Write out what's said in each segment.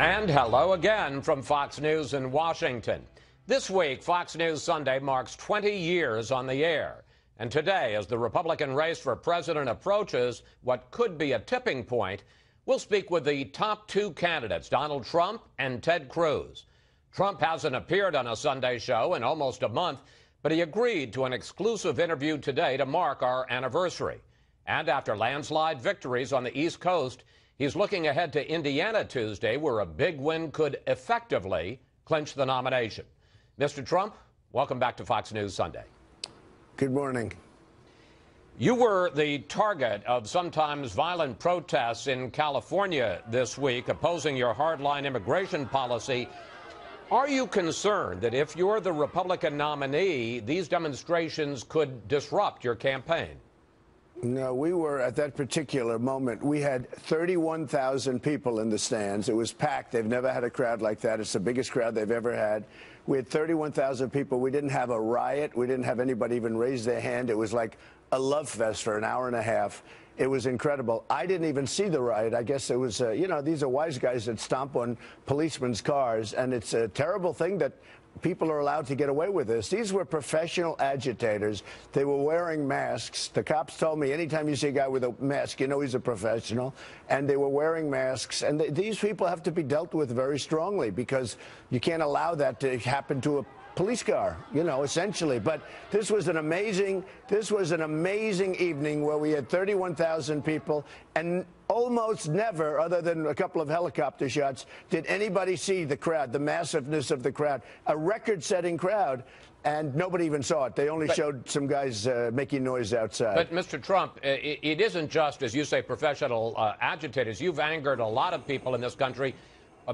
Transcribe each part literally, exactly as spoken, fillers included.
And hello again from Fox News in Washington. This week, Fox News Sunday marks twenty years on the air. And today, as the Republican race for president approaches what could be a tipping point, we'll speak with the top two candidates, Donald Trump and Ted Cruz. Trump hasn't appeared on a Sunday show in almost a month, but he agreed to an exclusive interview today to mark our anniversary. And after landslide victories on the East Coast, he's looking ahead to Indiana Tuesday, where a big win could effectively clinch the nomination. Mister Trump, welcome back to Fox News Sunday. Good morning. You were the target of sometimes violent protests in California this week opposing your hardline immigration policy. Are you concerned that if you're the Republican nominee, these demonstrations could disrupt your campaign? No, we were at that particular moment. We had thirty-one thousand people in the stands. It was packed. They've never had a crowd like that. It's the biggest crowd they've ever had. We had thirty-one thousand people. We didn't have a riot. We didn't have anybody even raise their hand. It was like a love fest for an hour and a half. It was incredible. I didn't even see the riot. I guess it was, uh, you know, these are wise guys that stomp on policemen's cars, and it's a terrible thing that people are allowed to get away with this. These were professional agitators. They were wearing masks. The cops told me, anytime you see a guy with a mask, you know he's a professional. And they were wearing masks. And th these people have to be dealt with very strongly, because you can't allow that to happen to a police car, you know, essentially. But this was an amazing, this was an amazing evening where we had thirty-one thousand people, and almost never, other than a couple of helicopter shots, did anybody see the crowd, the massiveness of the crowd, a record-setting crowd, and nobody even saw it. They only but, showed some guys uh, making noise outside. But, Mister Trump, it, it isn't just, as you say, professional uh, agitators. You've angered a lot of people in this country,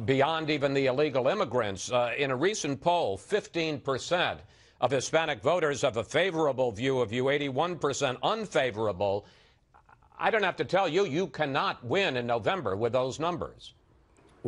beyond even the illegal immigrants. Uh, in a recent poll, fifteen percent of Hispanic voters have a favorable view of you, eighty-one percent unfavorable. I don't have to tell you, you cannot win in November with those numbers.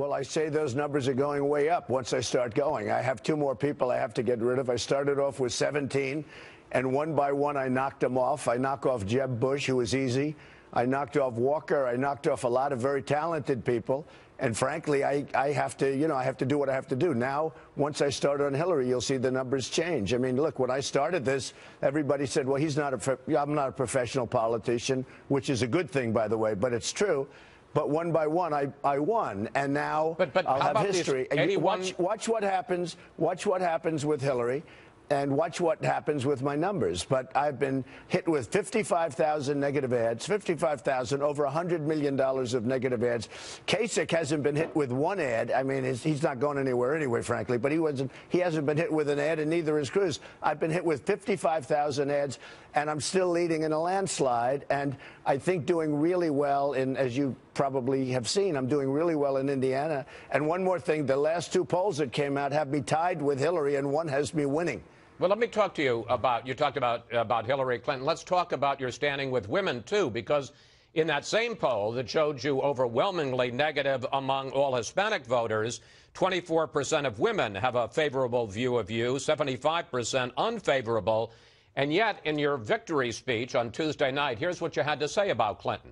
Well, I say those numbers are going way up once I start going. I have two more people I have to get rid of. I started off with seventeen, and one by one I knocked them off. I knock off Jeb Bush, who was easy. I knocked off Walker. I knocked off a lot of very talented people. And frankly, I, I have to, you know, I have to do what I have to do. Now, once I start on Hillary, you'll see the numbers change. I mean, look, when I started this, everybody said, well, he's not a, I'm not a professional politician, which is a good thing, by the way, but it's true. But one by one, I, I won, and now but, but I'll have history. And anyone... watch, watch what happens, watch what happens with Hillary, and watch what happens with my numbers. But I've been hit with fifty-five thousand negative ads, fifty-five thousand, over one hundred million dollars of negative ads. Kasich hasn't been hit with one ad. I mean, he's, he's not going anywhere anyway, frankly, but he wasn't, he hasn't been hit with an ad, and neither is Cruz. I've been hit with fifty-five thousand ads, and I'm still leading in a landslide, and I think doing really well in, as you probably have seen, I'm doing really well in Indiana. And one more thing, the last two polls that came out have me tied with Hillary, and one has me winning. Well, let me talk to you about, you talked about, about Hillary Clinton. Let's talk about your standing with women, too, because in that same poll that showed you overwhelmingly negative among all Hispanic voters, twenty-four percent of women have a favorable view of you, seventy-five percent unfavorable. And yet, in your victory speech on Tuesday night, here's what you had to say about Clinton.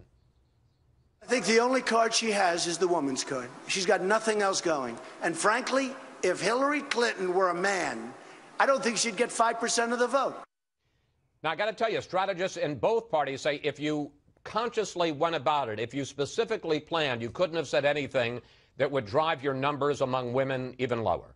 I think the only card she has is the woman's card. She's got nothing else going. And frankly, if Hillary Clinton were a man, I don't think she'd get five percent of the vote. Now, I got to tell you, strategists in both parties say if you consciously went about it, if you specifically planned, you couldn't have said anything that would drive your numbers among women even lower.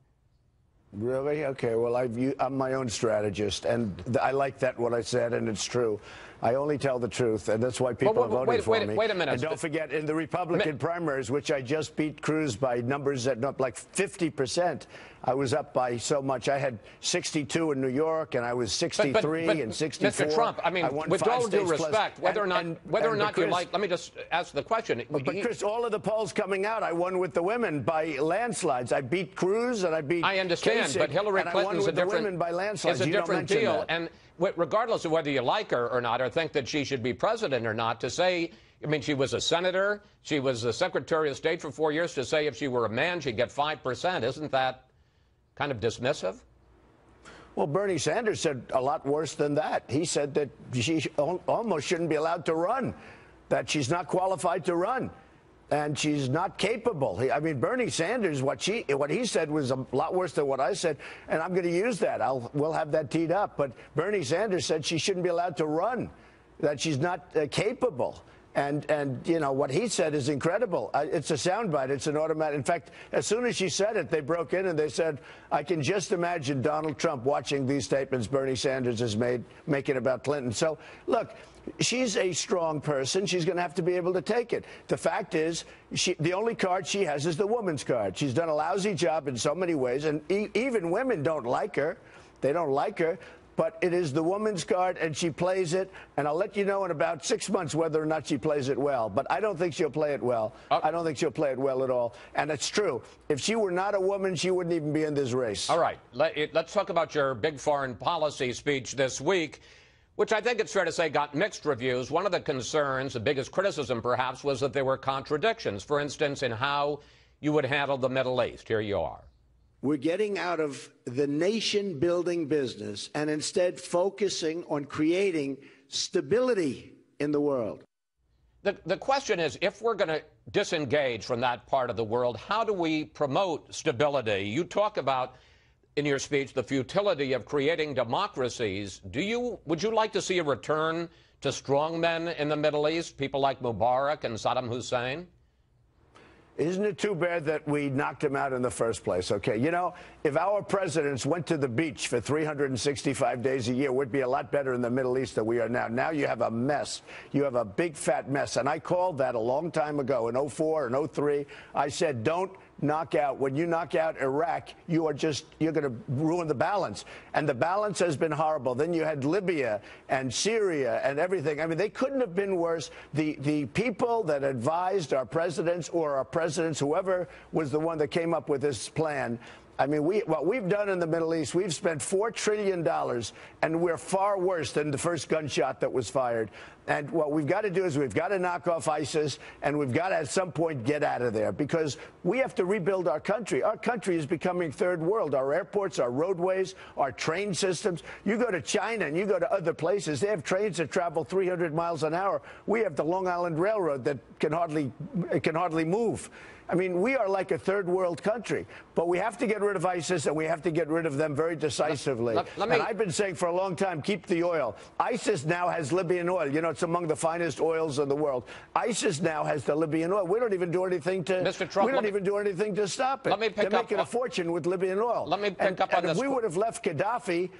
Really? Okay. Well, I've, I'm my own strategist, and I like that, what I said, and it's true. I only tell the truth, and that's why people well, well, are voting wait, for wait, me. Wait a minute. And don't forget, in the Republican primaries, which I just beat Cruz by numbers that up like fifty percent, I was up by so much. I had sixty-two in New York, and I was sixty-three but, but, but, and sixty-four. Mister Trump, I mean, I with all due respect, whether and, or not, and, whether and or not Chris, you like, let me just ask the question. But, but he, Chris, all of the polls coming out, I won with the women by landslides. I beat Cruz, and I beat I understand, Kasich, but Hillary Clinton's a different, women by landslides. It's a different deal. And regardless of whether you like her or not, or think that she should be president or not, to say, I mean, she was a senator, she was the Secretary of State for four years, to say if she were a man, she'd get five percent. Isn't that kind of dismissive? Well, Bernie Sanders said a lot worse than that. He said that she almost shouldn't be allowed to run, that she's not qualified to run. and she's not capable. I mean, Bernie Sanders, what she, what he said was a lot worse than what I said, and I'm going to use that. I'll, we'll have that teed up. But Bernie Sanders said she shouldn't be allowed to run, that she's not uh, capable. And, and you know, what he said is incredible. Uh, it's a soundbite. It's an automatic. In fact, as soon as she said it, they broke in and they said, I can just imagine Donald Trump watching these statements Bernie Sanders has made, making about Clinton. So, look, she's a strong person. She's going to have to be able to take it. The fact is, she, the only card she has is the woman's card. She's done a lousy job in so many ways, and e even women don't like her. They don't like her. But it is the woman's card, and she plays it. And I'll let you know in about six months whether or not she plays it well. But I don't think she'll play it well. Uh, I don't think she'll play it well at all. And it's true. If she were not a woman, she wouldn't even be in this race. All right. Let, let's talk about your big foreign policy speech this week, which I think it's fair to say got mixed reviews. One of the concerns, the biggest criticism perhaps, was that there were contradictions, for instance, in how you would handle the Middle East. Here you are. We're getting out of the nation-building business and instead focusing on creating stability in the world. The, the question is, if we're going to disengage from that part of the world, how do we promote stability? You talk about, in your speech, the futility of creating democracies. Do you, would you like to see a return to strongmen in the Middle East, people like Mubarak and Saddam Hussein? Isn't it too bad that we knocked him out in the first place? Okay, you know, if our presidents went to the beach for three hundred sixty-five days a year, we'd be a lot better in the Middle East than we are now. Now you have a mess. You have a big, fat mess. And I called that a long time ago in oh four and oh three. I said, don't knock out. When you knock out Iraq, you are just, you're going to ruin the balance. And the balance has been horrible. Then you had Libya and Syria and everything. I mean, they couldn't have been worse. The, the people that advised our presidents or our presidents, whoever was the one that came up with this plan, I mean, we, what we've done in the Middle East, we've spent four trillion dollars, and we're far worse than the first gunshot that was fired. And what we've got to do is we've got to knock off ISIS, and we've got to at some point get out of there, because we have to rebuild our country. Our country is becoming third world. Our airports, our roadways, our train systems. You go to China and you go to other places, they have trains that travel three hundred miles an hour. We have the Long Island Railroad that can hardly, can hardly move. I mean, we are like a third world country, but we have to get rid of ISIS, and we have to get rid of them very decisively. Let, let, let me... And I've been saying for a long time, keep the oil. ISIS now has Libyan oil. You know, it's among the finest oils in the world. ISIS now has the Libyan oil. We don't even do anything to... Mister Trump, we don't even me... do anything to stop it. Let me pick They're making up... a fortune with Libyan oil. Let me pick and, up on and this. If we would have left Gaddafi,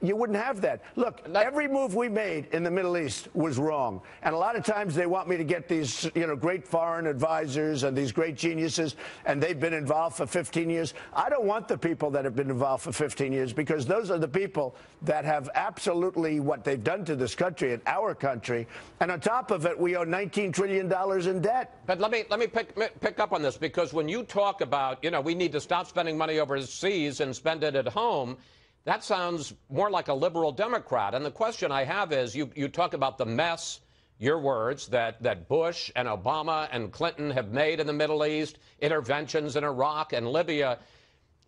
you wouldn't have that. Look, Let, every move we made in the Middle East was wrong. And a lot of times they want me to get these, you know, great foreign advisors and these great geniuses, and they've been involved for fifteen years. I don't want the people that have been involved for fifteen years, because those are the people that have absolutely what they've done to this country and our country. And on top of it, we owe nineteen trillion dollars in debt. But let me, let me pick, pick up on this, because when you talk about, you know, we need to stop spending money overseas and spend it at home, that sounds more like a liberal Democrat. And the question I have is, you, you talk about the mess, your words, that, that Bush and Obama and Clinton have made in the Middle East, interventions in Iraq and Libya.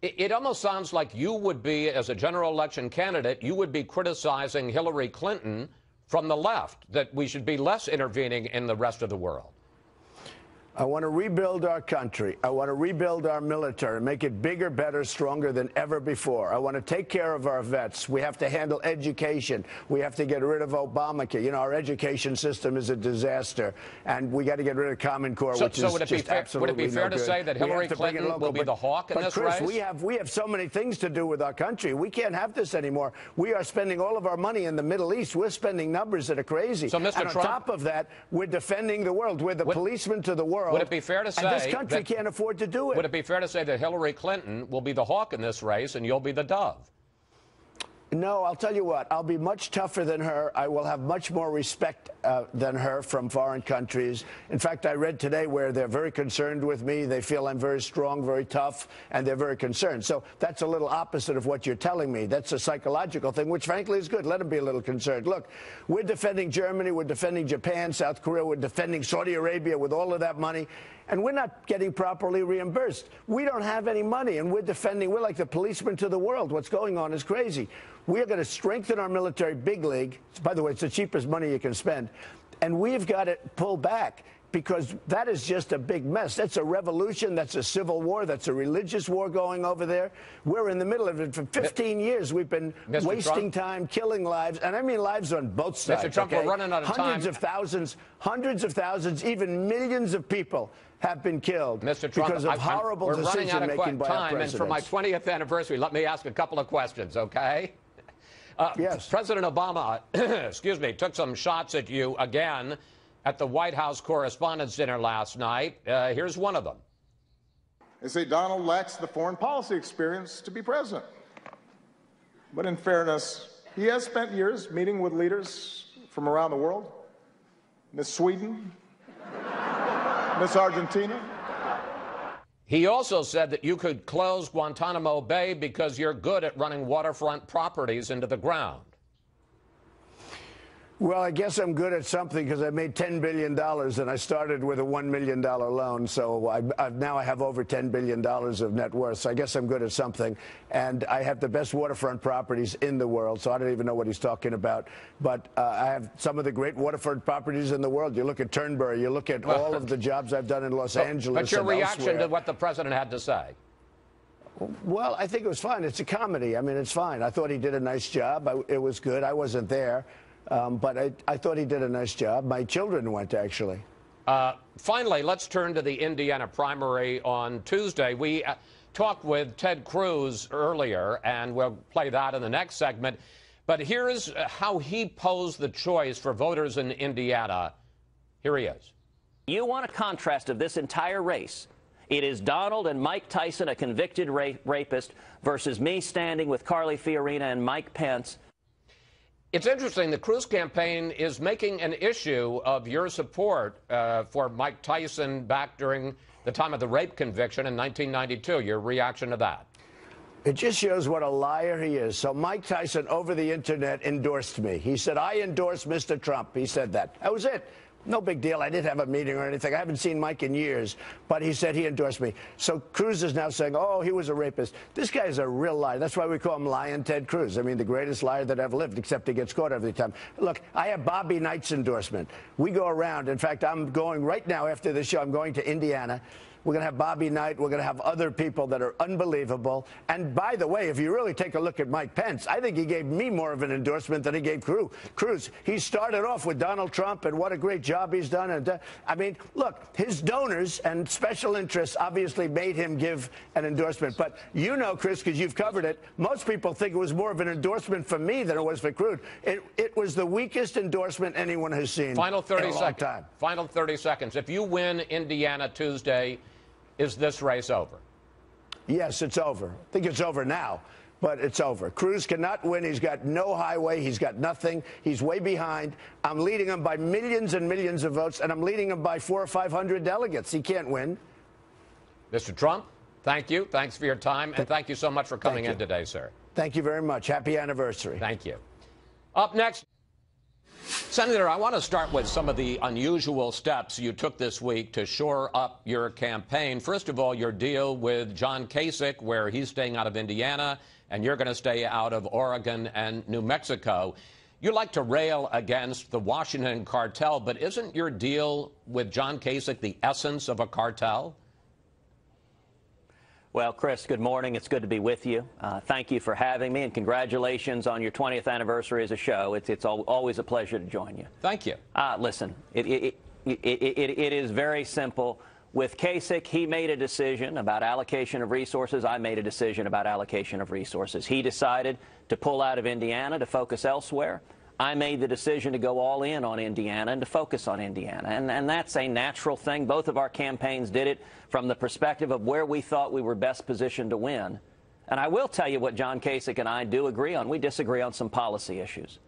It, it almost sounds like you would be, as a general election candidate, you would be criticizing Hillary Clinton from the left, that we should be less intervening in the rest of the world. I want to rebuild our country. I want to rebuild our military and make it bigger, better, stronger than ever before. I want to take care of our vets. We have to handle education. We have to get rid of Obamacare. You know, our education system is a disaster, and we got to get rid of Common Core, so, which so is would it just be fair, absolutely Would it be fair no to good. say that Hillary Clinton local, will be but, the hawk in but this Chris, race? We have, we have so many things to do with our country. We can't have this anymore. We are spending all of our money in the Middle East. We're spending numbers that are crazy. So, Mister And Trump, on top of that, we're defending the world. We're the would, policemen to the world. World, would it be fair to say and this country that, can't afford to do it? Would it be fair to say that Hillary Clinton will be the hawk in this race and you'll be the dove? No, I'll tell you what. I'll be much tougher than her. I will have much more respect uh, than her from foreign countries. In fact, I read today where they're very concerned with me. They feel I'm very strong, very tough, and they're very concerned. So that's a little opposite of what you're telling me. That's a psychological thing, which frankly is good. Let them be a little concerned. Look, we're defending Germany. We're defending Japan, South Korea. We're defending Saudi Arabia with all of that money. And we're not getting properly reimbursed. We don't have any money, and we're defending. We're like the policemen to the world. What's going on is crazy. We're going to strengthen our military big league. By the way, it's the cheapest money you can spend. And we've got to pull back. because that is just a big mess. That's a revolution. That's a civil war. That's a religious war going over there. We're in the middle of it. For fifteen years, we've been Mister wasting Trump. time, killing lives, and I mean lives on both sides. Mister Trump, okay? We're running out of hundreds time. Hundreds of thousands, hundreds of thousands, even millions of people have been killed Mister Trump, because of I, horrible we're decision running out of making by time, our and for my twentieth anniversary, let me ask a couple of questions, okay? Uh, yes. President Obama, excuse me, took some shots at you again at the White House Correspondents' Dinner last night. Uh, here's one of them. They say Donald lacks the foreign policy experience to be president. But in fairness, he has spent years meeting with leaders from around the world. Miss Sweden, Miss Argentina. He also said that you could close Guantanamo Bay because you're good at running waterfront properties into the ground. Well, I guess I'm good at something because I made ten billion dollars and I started with a one million dollar loan. So I, I've, now I have over ten billion dollars of net worth. So I guess I'm good at something. And I have the best waterfront properties in the world. So I don't even know what he's talking about. But uh, I have some of the great waterfront properties in the world. You look at Turnberry, you look at all of the jobs I've done in Los so, Angeles. But your reaction elsewhere. to what the president had to say? Well, I think it was fine. It's a comedy. I mean, it's fine. I thought he did a nice job. I, it was good. I wasn't there. Um, but I, I thought he did a nice job. My children went, actually. Uh, finally, let's turn to the Indiana primary on Tuesday. We uh, talked with Ted Cruz earlier, and we'll play that in the next segment. But here is how he posed the choice for voters in Indiana. Here he is. You want a contrast of this entire race. It is Donald and Mike Tyson, a convicted ra- rapist, versus me standing with Carly Fiorina and Mike Pence. It's interesting, the Cruz campaign is making an issue of your support uh, for Mike Tyson back during the time of the rape conviction in nineteen ninety-two. Your reaction to that? It just shows what a liar he is. So Mike Tyson, over the internet, endorsed me. He said, I endorse Mister Trump. He said that. That was it. No big deal. I didn't have a meeting or anything. I haven't seen Mike in years, but he said he endorsed me. So Cruz is now saying, oh, he was a rapist. This guy is a real liar. That's why we call him Lion Ted Cruz. I mean, the greatest liar that ever lived, except he gets caught every time. Look, I have Bobby Knight's endorsement. We go around. In fact, I'm going right now after this show. I'm going to Indiana. We're going to have Bobby Knight. We're going to have other people that are unbelievable. And by the way, if you really take a look at Mike Pence, I think he gave me more of an endorsement than he gave Cruz. He started off with Donald Trump, and what a great job he's done. And I mean, look, his donors and special interests obviously made him give an endorsement. But you know, Chris, because you've covered it, most people think it was more of an endorsement for me than it was for Cruz. It, it was the weakest endorsement anyone has seen Final thirty in a long time. Final thirty seconds. If you win Indiana Tuesday, is this race over? Yes, it's over. I think it's over now, but it's over. Cruz cannot win. He's got no highway. He's got nothing. He's way behind. I'm leading him by millions and millions of votes, and I'm leading him by four or five hundred delegates. He can't win. Mister Trump, thank you. Thanks for your time, and thank you so much for coming in today, sir. Thank you very much. Happy anniversary. Thank you. Up next, Senator, I want to start with some of the unusual steps you took this week to shore up your campaign. First of all, your deal with John Kasich, where he's staying out of Indiana, and you're going to stay out of Oregon and New Mexico. You like to rail against the Washington cartel, but isn't your deal with John Kasich the essence of a cartel? Well, Chris, good morning. It's good to be with you. Uh, thank you for having me, and congratulations on your twentieth anniversary as a show. It's, it's al always a pleasure to join you. Thank you. Uh, listen, it, it, it, it, it, it is very simple. With Kasich, he made a decision about allocation of resources. I made a decision about allocation of resources. He decided to pull out of Indiana to focus elsewhere. I made the decision to go all in on Indiana and to focus on Indiana. And, and that's a natural thing. Both of our campaigns did it from the perspective of where we thought we were best positioned to win. And I will tell you what John Kasich and I do agree on. We disagree on some policy issues.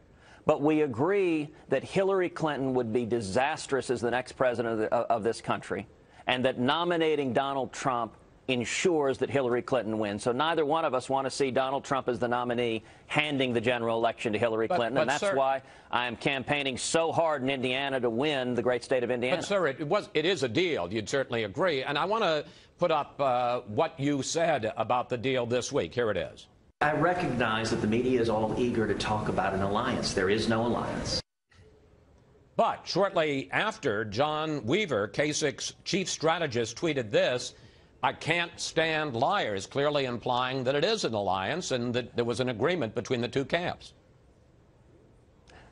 But we agree that Hillary Clinton would be disastrous as the next president of, the, of this country, and that nominating Donald Trump ensures that Hillary Clinton wins. So neither one of us want to see Donald Trump as the nominee handing the general election to Hillary but, Clinton. But and that's sir, why I'm campaigning so hard in Indiana to win the great state of Indiana. But, sir, it, was, it is a deal. You'd certainly agree. And I want to put up uh, what you said about the deal this week. Here it is. I recognize that the media is all eager to talk about an alliance. There is no alliance. But shortly after, John Weaver, Kasich's chief strategist, tweeted this: "I can't stand liars," clearly implying that it is an alliance and that there was an agreement between the two camps.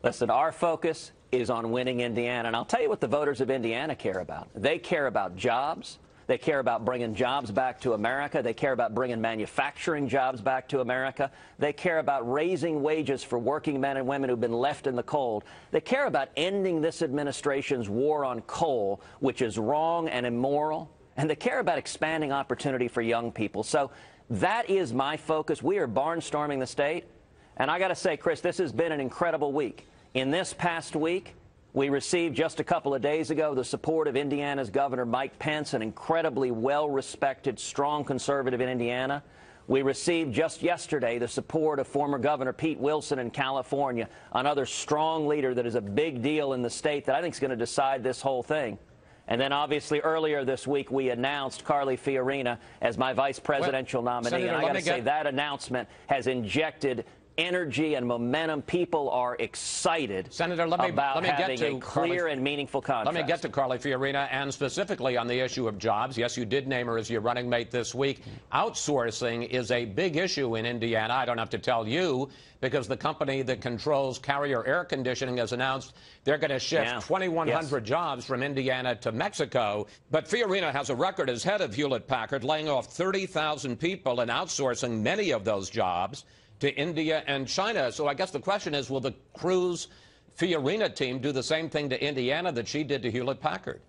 Listen, our focus is on winning Indiana, and I'll tell you what the voters of Indiana care about. They care about jobs. They care about bringing jobs back to America. They care about bringing manufacturing jobs back to America. They care about raising wages for working men and women who've been left in the cold. They care about ending this administration's war on coal, which is wrong and immoral. And they care about expanding opportunity for young people. So that is my focus. We are barnstorming the state. And I got to say, Chris, this has been an incredible week. In this past week, we received just a couple of days ago the support of Indiana's Governor Mike Pence, an incredibly well-respected, strong conservative in Indiana. We received just yesterday the support of former Governor Pete Wilson in California, another strong leader that is a big deal in the state that I think is going to decide this whole thing. And then, obviously, earlier this week, we announced Carly Fiorina as my vice presidential well, nominee. Senator, and I got to say, get... that announcement has injected energy and momentum. People are excited Senator, let me, about let me having get to a clear Carly, and meaningful contract. Let me get to Carly Fiorina, and specifically on the issue of jobs. Yes, you did name her as your running mate this week. Outsourcing is a big issue in Indiana. I don't have to tell you, because the company that controls Carrier air conditioning has announced they're going to shift yeah. twenty-one hundred yes. jobs from Indiana to Mexico. But Fiorina has a record as head of Hewlett-Packard, laying off thirty thousand people and outsourcing many of those jobs to India and China. So I guess the question is, will the Cruz-Fiorina team do the same thing to Indiana that she did to Hewlett-Packard?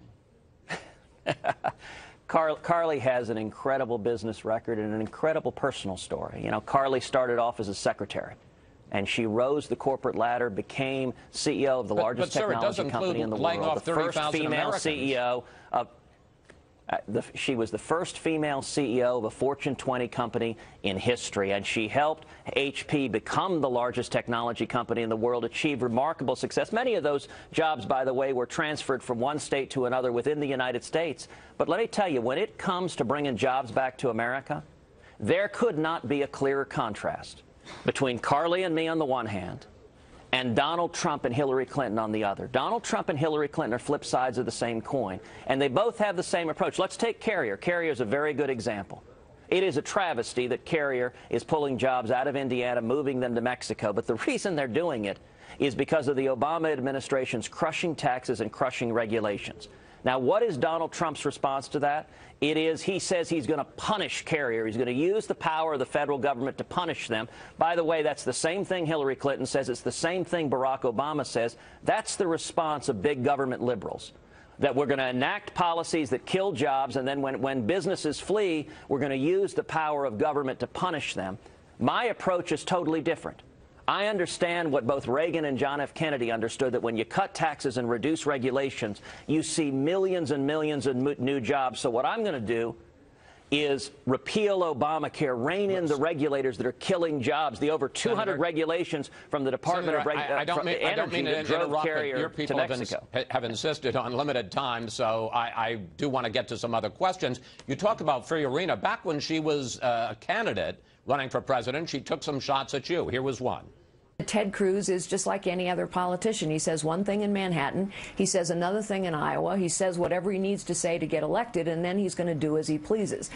Car Carly has an incredible business record and an incredible personal story. You know, Carly started off as a secretary, and she rose the corporate ladder, became C E O of the but, largest but, sir, technology company in the world, the first female Americans. C E O of... Uh, the, she was the first female C E O of a Fortune twenty company in history, and she helped H P become the largest technology company in the world, achieve remarkable success. Many of those jobs, by the way, were transferred from one state to another within the United States. But let me tell you, when it comes to bringing jobs back to America, there could not be a clearer contrast between Carly and me on the one hand and Donald Trump and Hillary Clinton on the other. Donald Trump and Hillary Clinton are flip sides of the same coin, and they both have the same approach. Let's take Carrier. Carrier is a very good example. It is a travesty that Carrier is pulling jobs out of Indiana, moving them to Mexico, but the reason they're doing it is because of the Obama administration's crushing taxes and crushing regulations. Now, what is Donald Trump's response to that? It is, he says he's going to punish Carrier. He's going to use the power of the federal government to punish them. By the way, that's the same thing Hillary Clinton says. It's the same thing Barack Obama says. That's the response of big government liberals, that we're going to enact policies that kill jobs, and then when, when businesses flee, we're going to use the power of government to punish them. My approach is totally different. I understand what both Reagan and John F. Kennedy understood, that when you cut taxes and reduce regulations, you see millions and millions of new jobs. So what I'm going to do is repeal Obamacare, rein in the regulators that are killing jobs, the over two hundred Senator, regulations from the Department Senator, of Reg I, I don't mean, Energy I don't mean that drove Carrier your people to Mexico. Have, ins have insisted on limited time, so I, I do want to get to some other questions. You talk about Fiorina. Back when she was uh, a candidate running for president, she took some shots at you. Here was one. Ted Cruz is just like any other politician. He says one thing in Manhattan. He says another thing in Iowa. He says whatever he needs to say to get elected, and then he's going to do as he pleases.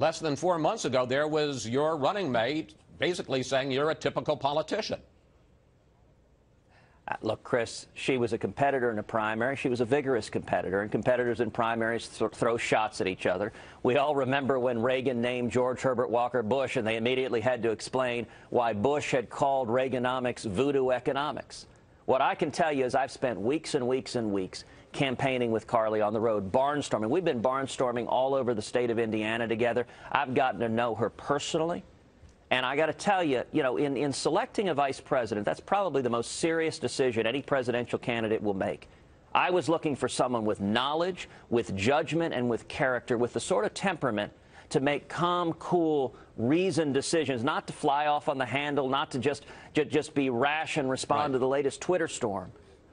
Less than four months ago, there was your running mate basically saying you're a typical politician. Uh, look, Chris, she was a competitor in a primary. She was a vigorous competitor, and competitors in primaries th throw shots at each other. We all remember when Reagan named George Herbert Walker Bush, and they immediately had to explain why Bush had called Reaganomics voodoo economics. What I can tell you is I've spent weeks and weeks and weeks campaigning with Carly on the road, barnstorming. We've been barnstorming all over the state of Indiana together. I've gotten to know her personally. And I got to tell you, you know, in, in selecting a vice president, that's probably the most serious decision any presidential candidate will make. I was looking for someone with knowledge, with judgment, and with character, with the sort of temperament to make calm, cool, reasoned decisions, not to fly off on the handle, not to just, ju just be rash and respond right. to the latest Twitter storm,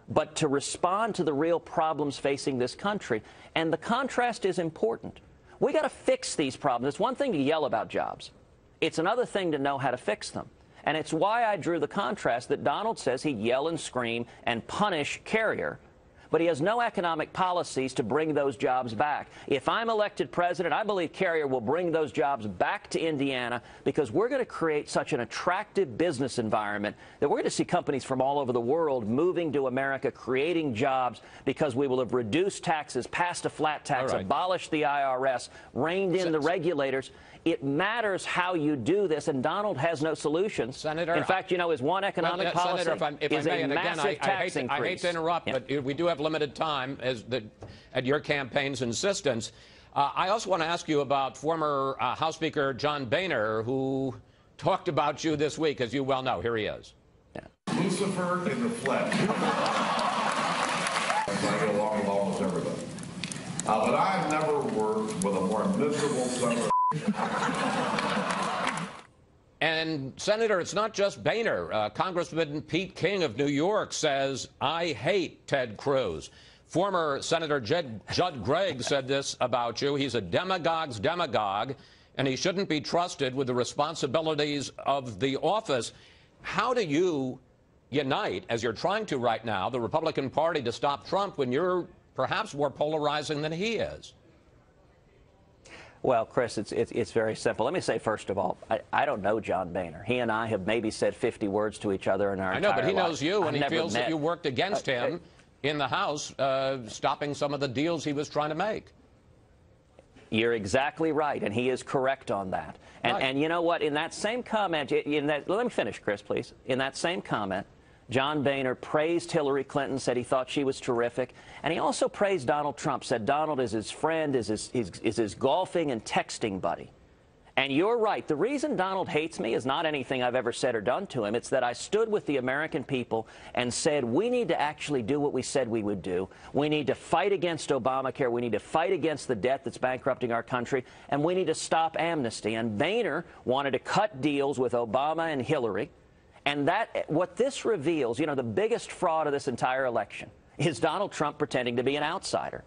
but to respond to the real problems facing this country. And the contrast is important. We got to fix these problems. It's one thing to yell about jobs. It's another thing to know how to fix them. And it's why I drew the contrast that Donald says he'd yell and scream and punish Carrier, but he has no economic policies to bring those jobs back. If I'm elected president, I believe Carrier will bring those jobs back to Indiana, because we're going to create such an attractive business environment that we're going to see companies from all over the world moving to America, creating jobs, because we will have reduced taxes, passed a flat tax, right. abolished the I R S, reined in the regulators. It matters how you do this, and Donald has no solution. Senator, in fact, you know, his one economic well, policy Senator, if I'm, if is I may, a massive again, I, tax I hate to, increase. I hate to interrupt, yeah. but we do have limited time as the, at your campaign's insistence. Uh, I also want to ask you about former uh, House Speaker John Boehner, who talked about you this week, as you well know. Here he is. Yeah. Lucifer in the flesh. I get along with almost everybody. Uh, but I've never worked with a more miserable son of a... And, Senator, it's not just Boehner. Uh, Congressman Pete King of New York says, I hate Ted Cruz. Former Senator Jed, Judd Gregg said this about you. He's a demagogue's demagogue, and he shouldn't be trusted with the responsibilities of the office. How do you unite, as you're trying to right now, the Republican Party to stop Trump when you're perhaps more polarizing than he is? Well, Chris, it's, it's, it's very simple. Let me say, first of all, I, I don't know John Boehner. He and I have maybe said fifty words to each other in our entire life. I know, but he knows you, and he feels that you worked against him in the House, uh, stopping some of the deals he was trying to make. You're exactly right, and he is correct on that. And, right. and you know what? In that same comment, in that, let me finish, Chris, please. In that same comment, John Boehner praised Hillary Clinton, said he thought she was terrific, and he also praised Donald Trump, said Donald is his friend, is his, is, is his golfing and texting buddy. And you're right. The reason Donald hates me is not anything I've ever said or done to him. It's that I stood with the American people and said, we need to actually do what we said we would do. We need to fight against Obamacare. We need to fight against the debt that's bankrupting our country. And we need to stop amnesty. And Boehner wanted to cut deals with Obama and Hillary. And that, what this reveals, you know, the biggest fraud of this entire election is Donald Trump pretending to be an outsider.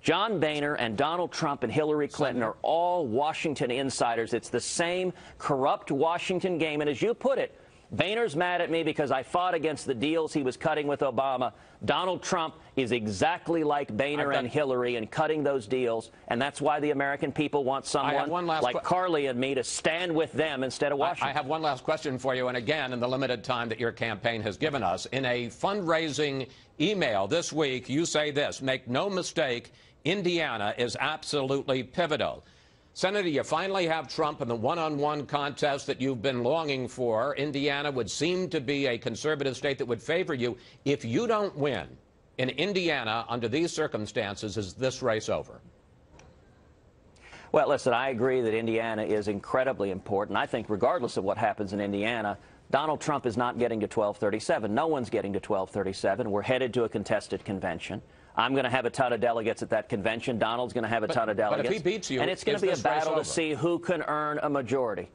John Boehner and Donald Trump and Hillary Clinton are all Washington insiders. It's the same corrupt Washington game. And as you put it, Boehner's mad at me because I fought against the deals he was cutting with Obama. Donald Trump is exactly like Boehner and Hillary in cutting those deals, and that's why the American people want someone like Carly and me to stand with them instead of Washington. I, I have one last question for you, and again, in the limited time that your campaign has given us. In a fundraising email this week, you say this, make no mistake, Indiana is absolutely pivotal. Senator, you finally have Trump in the one-on-one contest that you've been longing for. Indiana would seem to be a conservative state that would favor you. If you don't win in Indiana under these circumstances, is this race over? Well, listen, I agree that Indiana is incredibly important. I think regardless of what happens in Indiana, Donald Trump is not getting to twelve thirty-seven. No one's getting to twelve thirty-seven. We're headed to a contested convention. I'm going to have a ton of delegates at that convention. Donald's going to have a but, ton of delegates. But if he beats you, and it's going to be a battle to see who can earn a majority.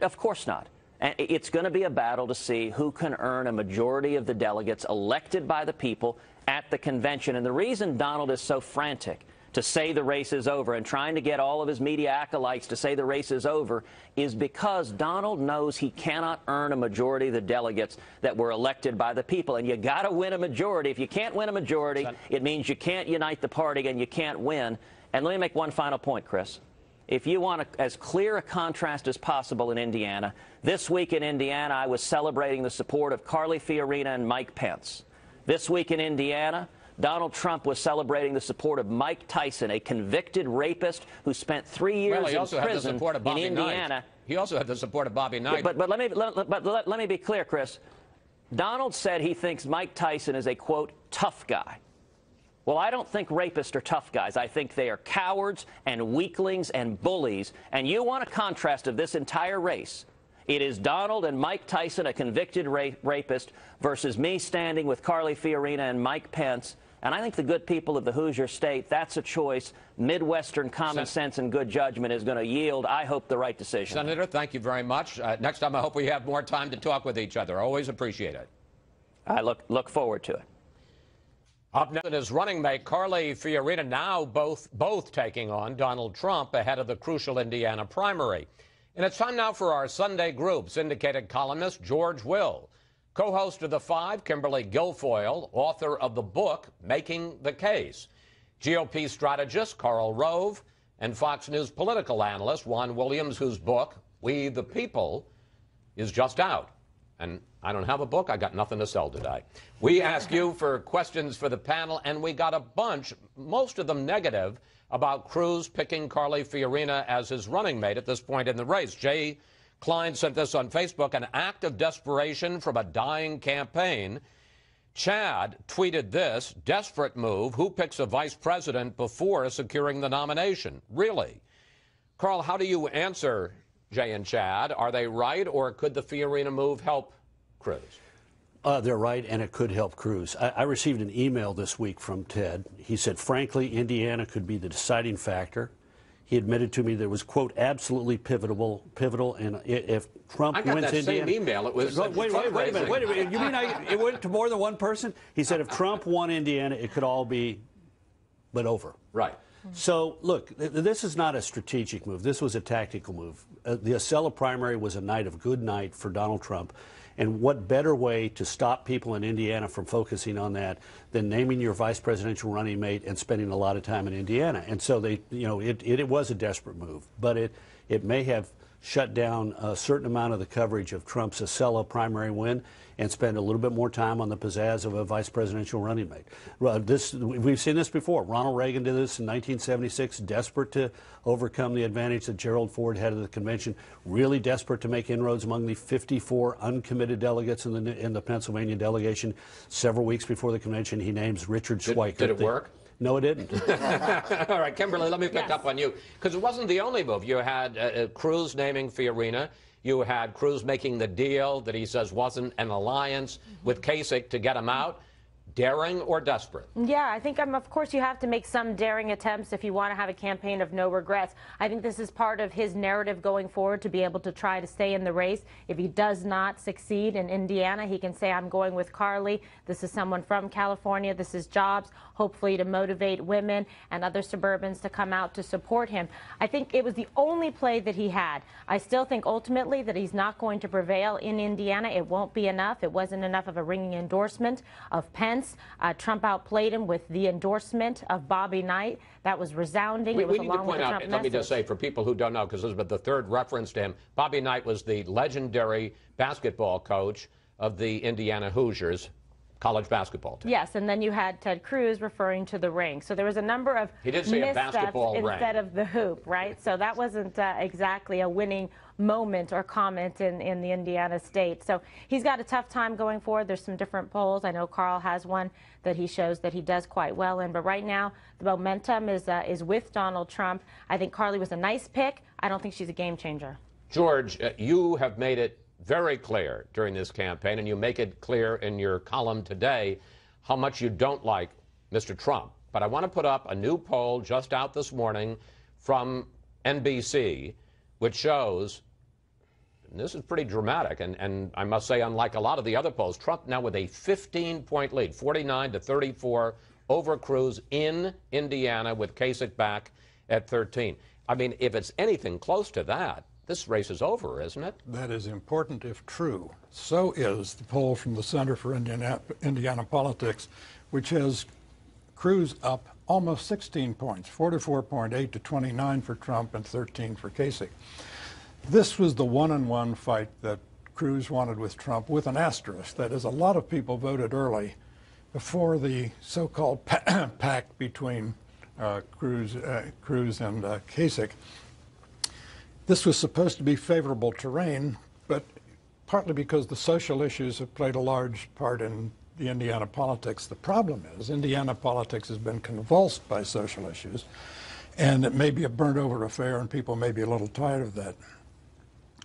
Of course not. And it's going to be a battle to see who can earn a majority of the delegates elected by the people at the convention. And the reason Donald is so frantic to say the race is over and trying to get all of his media acolytes to say the race is over is because Donald knows he cannot earn a majority of the delegates that were elected by the people. And you got to win a majority. If you can't win a majority, it means you can't unite the party and you can't win. And let me make one final point, Chris. If you want a, as clear a contrast as possible in Indiana, this week in Indiana, I was celebrating the support of Carly Fiorina and Mike Pence. This week in Indiana, Donald Trump was celebrating the support of Mike Tyson, a convicted rapist who spent three years well, he also in prison had the support of Bobby in Indiana. Knight. He also had the support of Bobby Knight. Yeah, but but let me let, but let, let me be clear, Chris. Donald said he thinks Mike Tyson is a quote tough guy. Well, I don't think rapists are tough guys. I think they are cowards and weaklings and bullies. And you want a contrast of this entire race. It is Donald and Mike Tyson, a convicted ra rapist, versus me standing with Carly Fiorina and Mike Pence. And I think the good people of the Hoosier state, that's a choice. Midwestern common sense and good judgment is going to yield, I hope, the right decision. Senator, thank you very much. Uh, next time, I hope we have more time to talk with each other. I always appreciate it. I look, look forward to it. Up next is running mate Carly Fiorina, now both, both taking on Donald Trump ahead of the crucial Indiana primary. And it's time now for our Sunday group. Syndicated columnist George Will Co-host of The Five, Kimberly Guilfoyle, author of the book, Making the Case, G O P strategist Karl Rove, and Fox News political analyst Juan Williams, whose book, We the People, is just out. And I don't have a book. I got nothing to sell today. We ask you for questions for the panel, and we got a bunch, most of them negative, about Cruz picking Carly Fiorina as his running mate at this point in the race. Jay Klein sent this on Facebook, an act of desperation from a dying campaign. Chad tweeted this, desperate move, who picks a vice president before securing the nomination? Really? Carl, how do you answer Jay and Chad? Are they right, or could the Fiorina move help Cruz? Uh, they're right, and it could help Cruz. I, I received an email this week from Ted. He said, frankly, Indiana could be the deciding factor. He admitted to me there was, quote, absolutely pivotal, pivotal, and if Trump wins Indiana... I got that same email. It was... Wait, wait, wait, wait a minute, wait a minute. You mean I, it went to more than one person? He said if Trump won Indiana, it could all be but over. Right. So, look, th this is not a strategic move. This was a tactical move. Uh, the Acela primary was a night of good night for Donald Trump. And what better way to stop people in Indiana from focusing on that than naming your vice presidential running mate and spending a lot of time in Indiana? And so they, you know, it, it, it was a desperate move, but it, it may have shut down a certain amount of the coverage of Trump's Acela primary win and spend a little bit more time on the pizzazz of a vice presidential running mate. This, we've seen this before. Ronald Reagan did this in nineteen seventy-six, desperate to overcome the advantage that Gerald Ford had at the convention, really desperate to make inroads among the fifty-four uncommitted delegates in the, in the Pennsylvania delegation. Several weeks before the convention, he names Richard Schweiker. Did, did it the, work? No, it didn't. All right, Kimberly, let me pick yes. up on you, because it wasn't the only move. You had uh, Cruz naming Fiorina. You had Cruz making the deal that he says wasn't an alliance mm-hmm. with Kasich to get him out. Daring or desperate? Yeah, I think, um, of course, you have to make some daring attempts if you want to have a campaign of no regrets. I think this is part of his narrative going forward, to be able to try to stay in the race. If he does not succeed in Indiana, he can say, I'm going with Carly. This is someone from California. This is jobs, hopefully to motivate women and other suburbans to come out to support him. I think it was the only play that he had. I still think ultimately that he's not going to prevail in Indiana. It won't be enough. It wasn't enough of a ringing endorsement of Pence. Uh, Trump outplayed him with the endorsement of Bobby Knight. That was resounding. We, it was we need along to point out, let message. me just say, for people who don't know, because this is the third reference to him, Bobby Knight was the legendary basketball coach of the Indiana Hoosiers college basketball team. Yes, and then you had Ted Cruz referring to the ring. So there was a number of he did say a basketball ring instead of the hoop, right? So that wasn't uh, exactly a winning moment or comment in, in the Indiana state. So he's got a tough time going forward. There's some different polls. I know Carl has one that he shows that he does quite well in. But right now, the momentum is, uh, is with Donald Trump. I think Carly was a nice pick. I don't think she's a game changer. George, uh, you have made it very clear during this campaign, and you make it clear in your column today, how much you don't like Mister Trump. But I want to put up a new poll just out this morning from N B C, which shows, and this is pretty dramatic, and, and I must say, unlike a lot of the other polls, Trump now with a fifteen-point lead, forty-nine to thirty-four, over Cruz in Indiana with Kasich back at thirteen. I mean, if it's anything close to that, this race is over, isn't it? That is important if true. So is the poll from the Center for Indiana, Indiana Politics, which has Cruz up almost sixteen points, forty-four point eight to twenty-nine for Trump and thirteen for Kasich. This was the one-on-one fight that Cruz wanted with Trump, with an asterisk. That is, a lot of people voted early before the so-called pact between uh, Cruz, uh, Cruz and uh, Kasich. This was supposed to be favorable terrain, but partly because the social issues have played a large part in the Indiana politics. The problem is Indiana politics has been convulsed by social issues, and it may be a burnt-over affair, and people may be a little tired of that.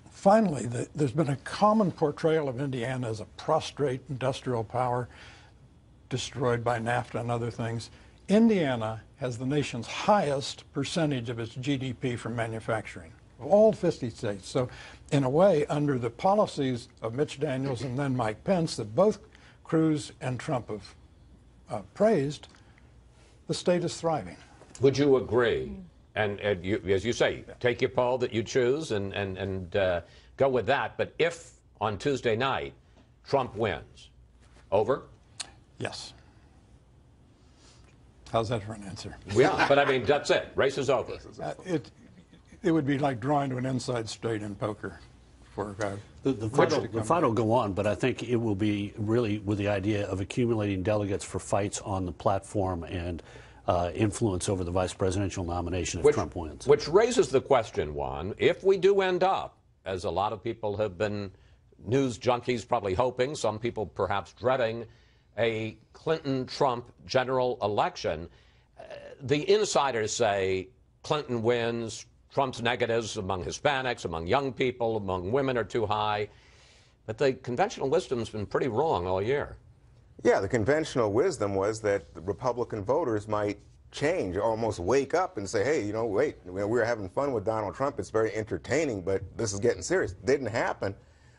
Finally, the, there's been a common portrayal of Indiana as a prostrate industrial power destroyed by NAFTA and other things. Indiana has the nation's highest percentage of its G D P from manufacturing. All fifty states. So in a way, under the policies of Mitch Daniels and then Mike Pence, that both Cruz and Trump have uh, praised, the state is thriving. Would you agree? And, and you, as you say, take your poll that you choose and, and, and uh, go with that. But if on Tuesday night Trump wins. Over? Yes. How's that for an answer? Yeah, but I mean, that's it. Race is over. Uh, it, it would be like drawing to an inside straight in poker. For, uh, the the, fight will, the fight will go on, but I think it will be really with the idea of accumulating delegates for fights on the platform and uh, influence over the vice presidential nomination if which, Trump wins. Which raises the question, Juan, if we do end up, as a lot of people have been news junkies probably hoping, some people perhaps dreading, a Clinton-Trump general election. Uh, the insiders say Clinton wins, Trump's negatives among Hispanics, among young people, among women are too high. But the conventional wisdom's been pretty wrong all year. Yeah, the conventional wisdom was that the Republican voters might change, almost wake up and say, hey, you know, wait, we were having fun with Donald Trump. It's very entertaining, but this is getting serious. Didn't happen.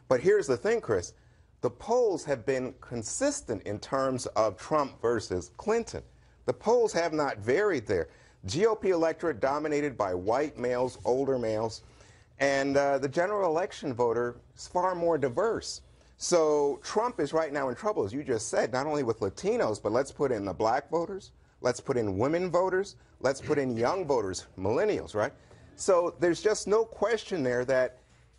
But here's the thing, Chris. The polls have been consistent in terms of Trump versus Clinton. The polls have not varied there. G O P electorate dominated by white males, older males, and uh, the general election voter is far more diverse. So Trump is right now in trouble, as you just said, not only with Latinos, but let's put in the black voters, let's put in women voters, let's put in young voters, millennials, right? So there's just no question there that,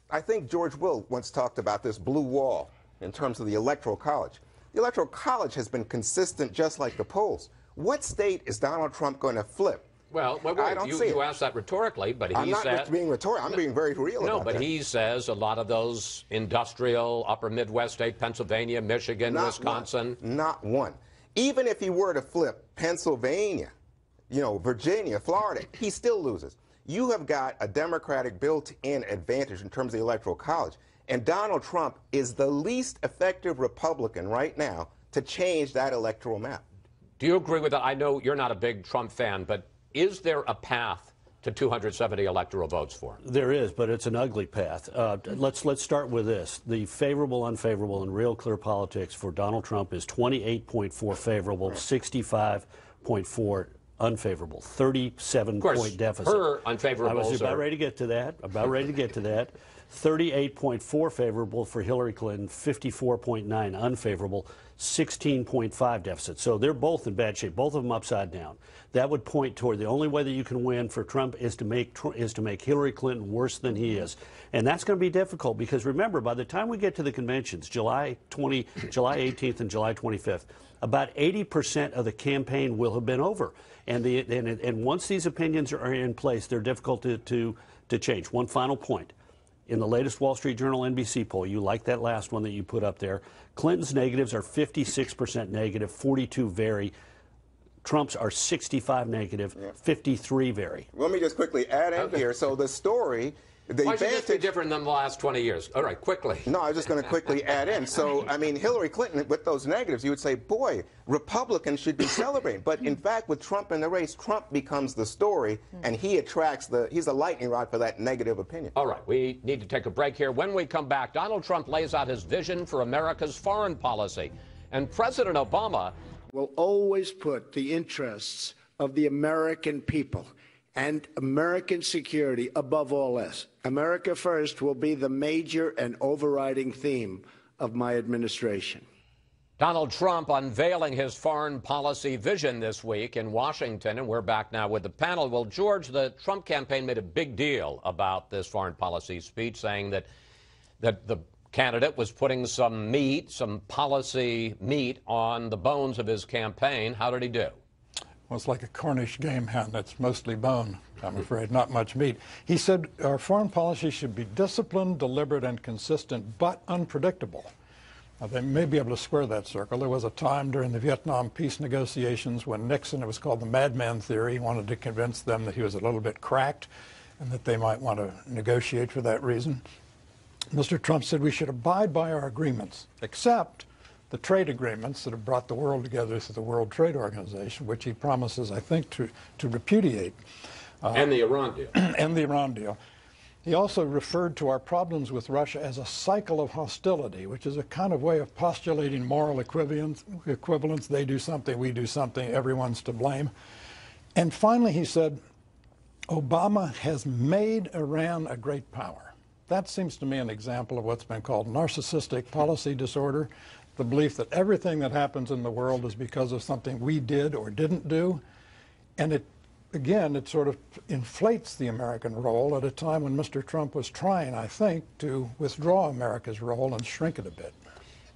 I think George Will once talked about this blue wall in terms of the Electoral College. The Electoral College has been consistent just like the polls. What state is Donald Trump going to flip? Well, wait, wait, I don't you, see you asked that rhetorically, but he said... I'm not said, being rhetorical. I'm no, being very real No, about but that. He says a lot of those industrial, upper Midwest state, Pennsylvania, Michigan, not Wisconsin... One, not one. Even if he were to flip Pennsylvania, you know, Virginia, Florida, he still loses. You have got a Democratic built-in advantage in terms of the Electoral College. And Donald Trump is the least effective Republican right now to change that electoral map. Do you agree with that? I know you're not a big Trump fan, but is there a path to two hundred seventy electoral votes for him? There is, but it's an ugly path. Uh, let's, let's start with this. The favorable, unfavorable, and real clear politics for Donald Trump is twenty-eight point four favorable, sixty-five point four unfavorable, thirty-seven point deficit. Her unfavorable. I was about ready to get to that. About ready to get to that. thirty-eight point four favorable for Hillary Clinton, fifty-four point nine unfavorable, sixteen point five deficit. So they're both in bad shape, both of them upside down. That would point toward the only way that you can win for Trump is to make is to make Hillary Clinton worse than he is. And that's going to be difficult because remember, by the time we get to the conventions, July twentieth, July eighteenth and July twenty-fifth, about eighty percent of the campaign will have been over. And the and, and once these opinions are in place, they're difficult to, to, to change. One final point. In the latest Wall Street Journal N B C poll, you like that last one that you put up there, Clinton's negatives are fifty-six percent negative, forty-two very. Trump's are sixty-five negative, yeah. fifty-three very. Let me just quickly add in okay. here. So the story... The Why should this be different than the last twenty years? All right, quickly. No, I was just going to quickly add in. So, I mean, Hillary Clinton, with those negatives, you would say, boy, Republicans should be celebrating. But, in fact, with Trump in the race, Trump becomes the story, and he attracts the, he's a lightning rod for that negative opinion. All right, we need to take a break here. When we come back, Donald Trump lays out his vision for America's foreign policy. And President Obama will always put the interests of the American people and American security above all else. America first will be the major and overriding theme of my administration. Donald Trump unveiling his foreign policy vision this week in Washington, and we're back now with the panel. Well, George, the Trump campaign made a big deal about this foreign policy speech, saying that, that the candidate was putting some meat, some policy meat on the bones of his campaign. How did he do? Well, it's like a Cornish game hen. It's mostly bone, I'm afraid, not much meat. He said our foreign policy should be disciplined, deliberate, and consistent, but unpredictable. Now, they may be able to square that circle. There was a time during the Vietnam peace negotiations when Nixon, it was called the madman theory, wanted to convince them that he was a little bit cracked and that they might want to negotiate for that reason. Mister Trump said we should abide by our agreements, except the trade agreements that have brought the world together through the World Trade Organization, which he promises, I think, to, to repudiate. Uh, and the Iran deal. And the Iran deal. He also referred to our problems with Russia as a cycle of hostility, which is a kind of way of postulating moral equivalence. equivalence. They do something, we do something, everyone's to blame. And finally, he said, Obama has made Iran a great power. That seems to me an example of what's been called narcissistic policy disorder, the belief that everything that happens in the world is because of something we did or didn't do. And it, again, it sort of inflates the American role at a time when Mister Trump was trying, I think, to withdraw America's role and shrink it a bit.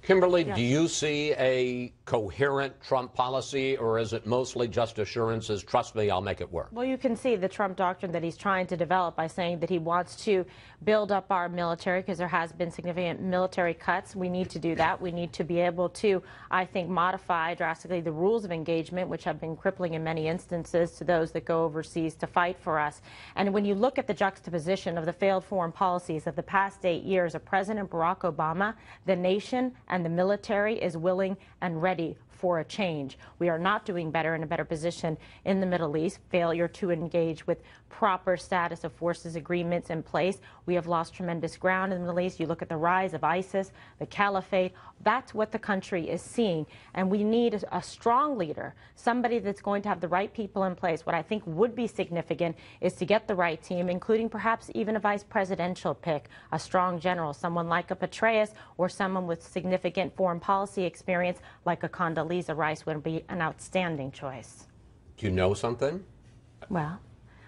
Kimberly, yes. Do you see a coherent Trump policy, or is it mostly just assurances, trust me, I'll make it work? Well, you can see the Trump doctrine that he's trying to develop by saying that he wants to build up our military because there has been significant military cuts. We need to do that. We need to be able to, I think, modify drastically the rules of engagement, which have been crippling in many instances to those that go overseas to fight for us. And when you look at the juxtaposition of the failed foreign policies of the past eight years of President Barack Obama, the nation and the military is willing and ready for a change. We are not doing better in a better position in the Middle East. Failure to engage with proper status of forces agreements in place. We have lost tremendous ground in the Middle East. You look at the rise of ISIS, the caliphate. That's what the country is seeing. And we need a strong leader, somebody that's going to have the right people in place. What I think would be significant is to get the right team, including perhaps even a vice presidential pick, a strong general, someone like a Petraeus or someone with significant foreign policy experience like a Condoleezza Lisa Rice would be an outstanding choice. Do you know something? Well,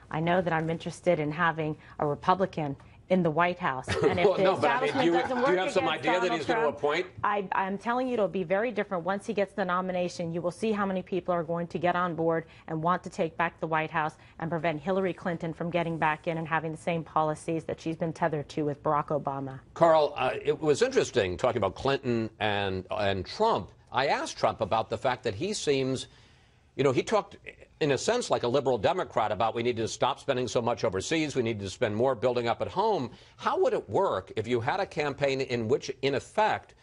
I know that I'm interested in having a Republican in the White House. And if well, the no, establishment but I mean, you, doesn't work, do you have some idea Donald that he's Trump, going to appoint? I, I'm telling you, it'll be very different. Once he gets the nomination, you will see how many people are going to get on board and want to take back the White House and prevent Hillary Clinton from getting back in and having the same policies that she's been tethered to with Barack Obama. Carl, uh, it was interesting talking about Clinton and, and Trump. I asked Trump about the fact that he seems, you know, he talked in a sense like a liberal Democrat about we need to stop spending so much overseas, we need to spend more building up at home. How would it work if you had a campaign in which, in effect,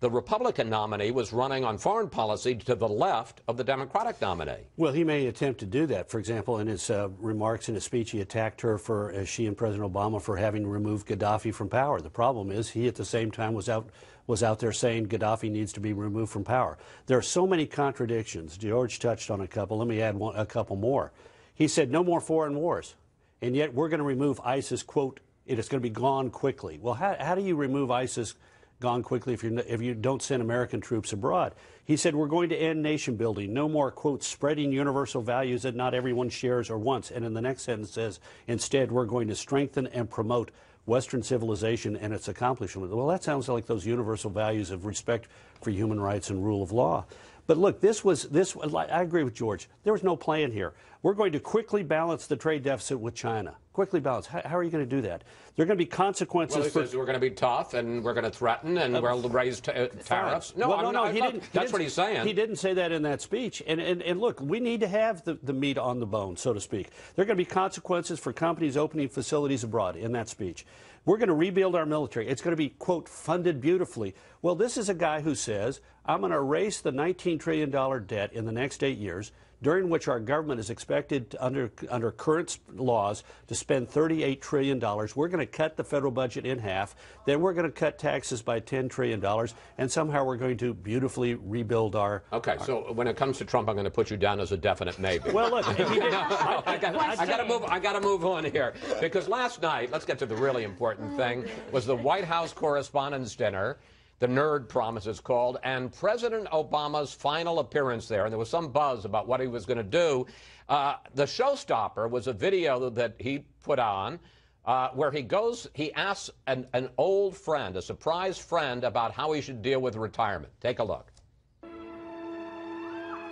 the Republican nominee was running on foreign policy to the left of the Democratic nominee? Well, he may attempt to do that. For example, in his uh, remarks in his speech, he attacked her for, uh, she and President Obama, for having removed Gaddafi from power. The problem is he at the same time was out was out there saying Gaddafi needs to be removed from power. There are so many contradictions. George touched on a couple. Let me add one, a couple more. He said no more foreign wars, and yet we're going to remove ISIS, quote, it is going to be gone quickly. Well, how, how do you remove ISIS gone quickly if, you're, if you don't send American troops abroad? He said we're going to end nation building, no more, quote, spreading universal values that not everyone shares or wants. And in the next sentence says, instead we're going to strengthen and promote Western civilization and its accomplishment. Well, that sounds like those universal values of respect for human rights and rule of law. But look, this was, this, I agree with George, there was no plan here. We're going to quickly balance the trade deficit with China. Quickly balance. How, how are you going to do that? There are going to be consequences. Well, he for, says we're going to be tough and we're going to threaten and uh, we'll raise t uh, tariffs. No, well, no, no, no. He didn't, that's he what he's saying. He didn't say that in that speech. And, and, and look, we need to have the, the meat on the bone, so to speak. There are going to be consequences for companies opening facilities abroad in that speech. We're going to rebuild our military. It's going to be, quote, funded beautifully. Well, this is a guy who says, I'm going to erase the nineteen trillion dollar debt in the next eight years, during which our government is expected, to, under, under current laws, to spend thirty-eight trillion dollars. We're going to cut the federal budget in half. Then we're going to cut taxes by ten trillion dollars. And somehow we're going to beautifully rebuild our... Okay, our, so when it comes to Trump, I'm going to put you down as a definite maybe. Well, look... If you did, no, I, I, I, I got to move, I got to move on here. Because last night, let's get to the really important thing, was the White House Correspondents' Dinner, the nerd promise is called, and President Obama's final appearance there. And there was some buzz about what he was going to do. Uh, the showstopper was a video that he put on uh, where he goes, he asks an, an old friend, a surprise friend, about how he should deal with retirement. Take a look.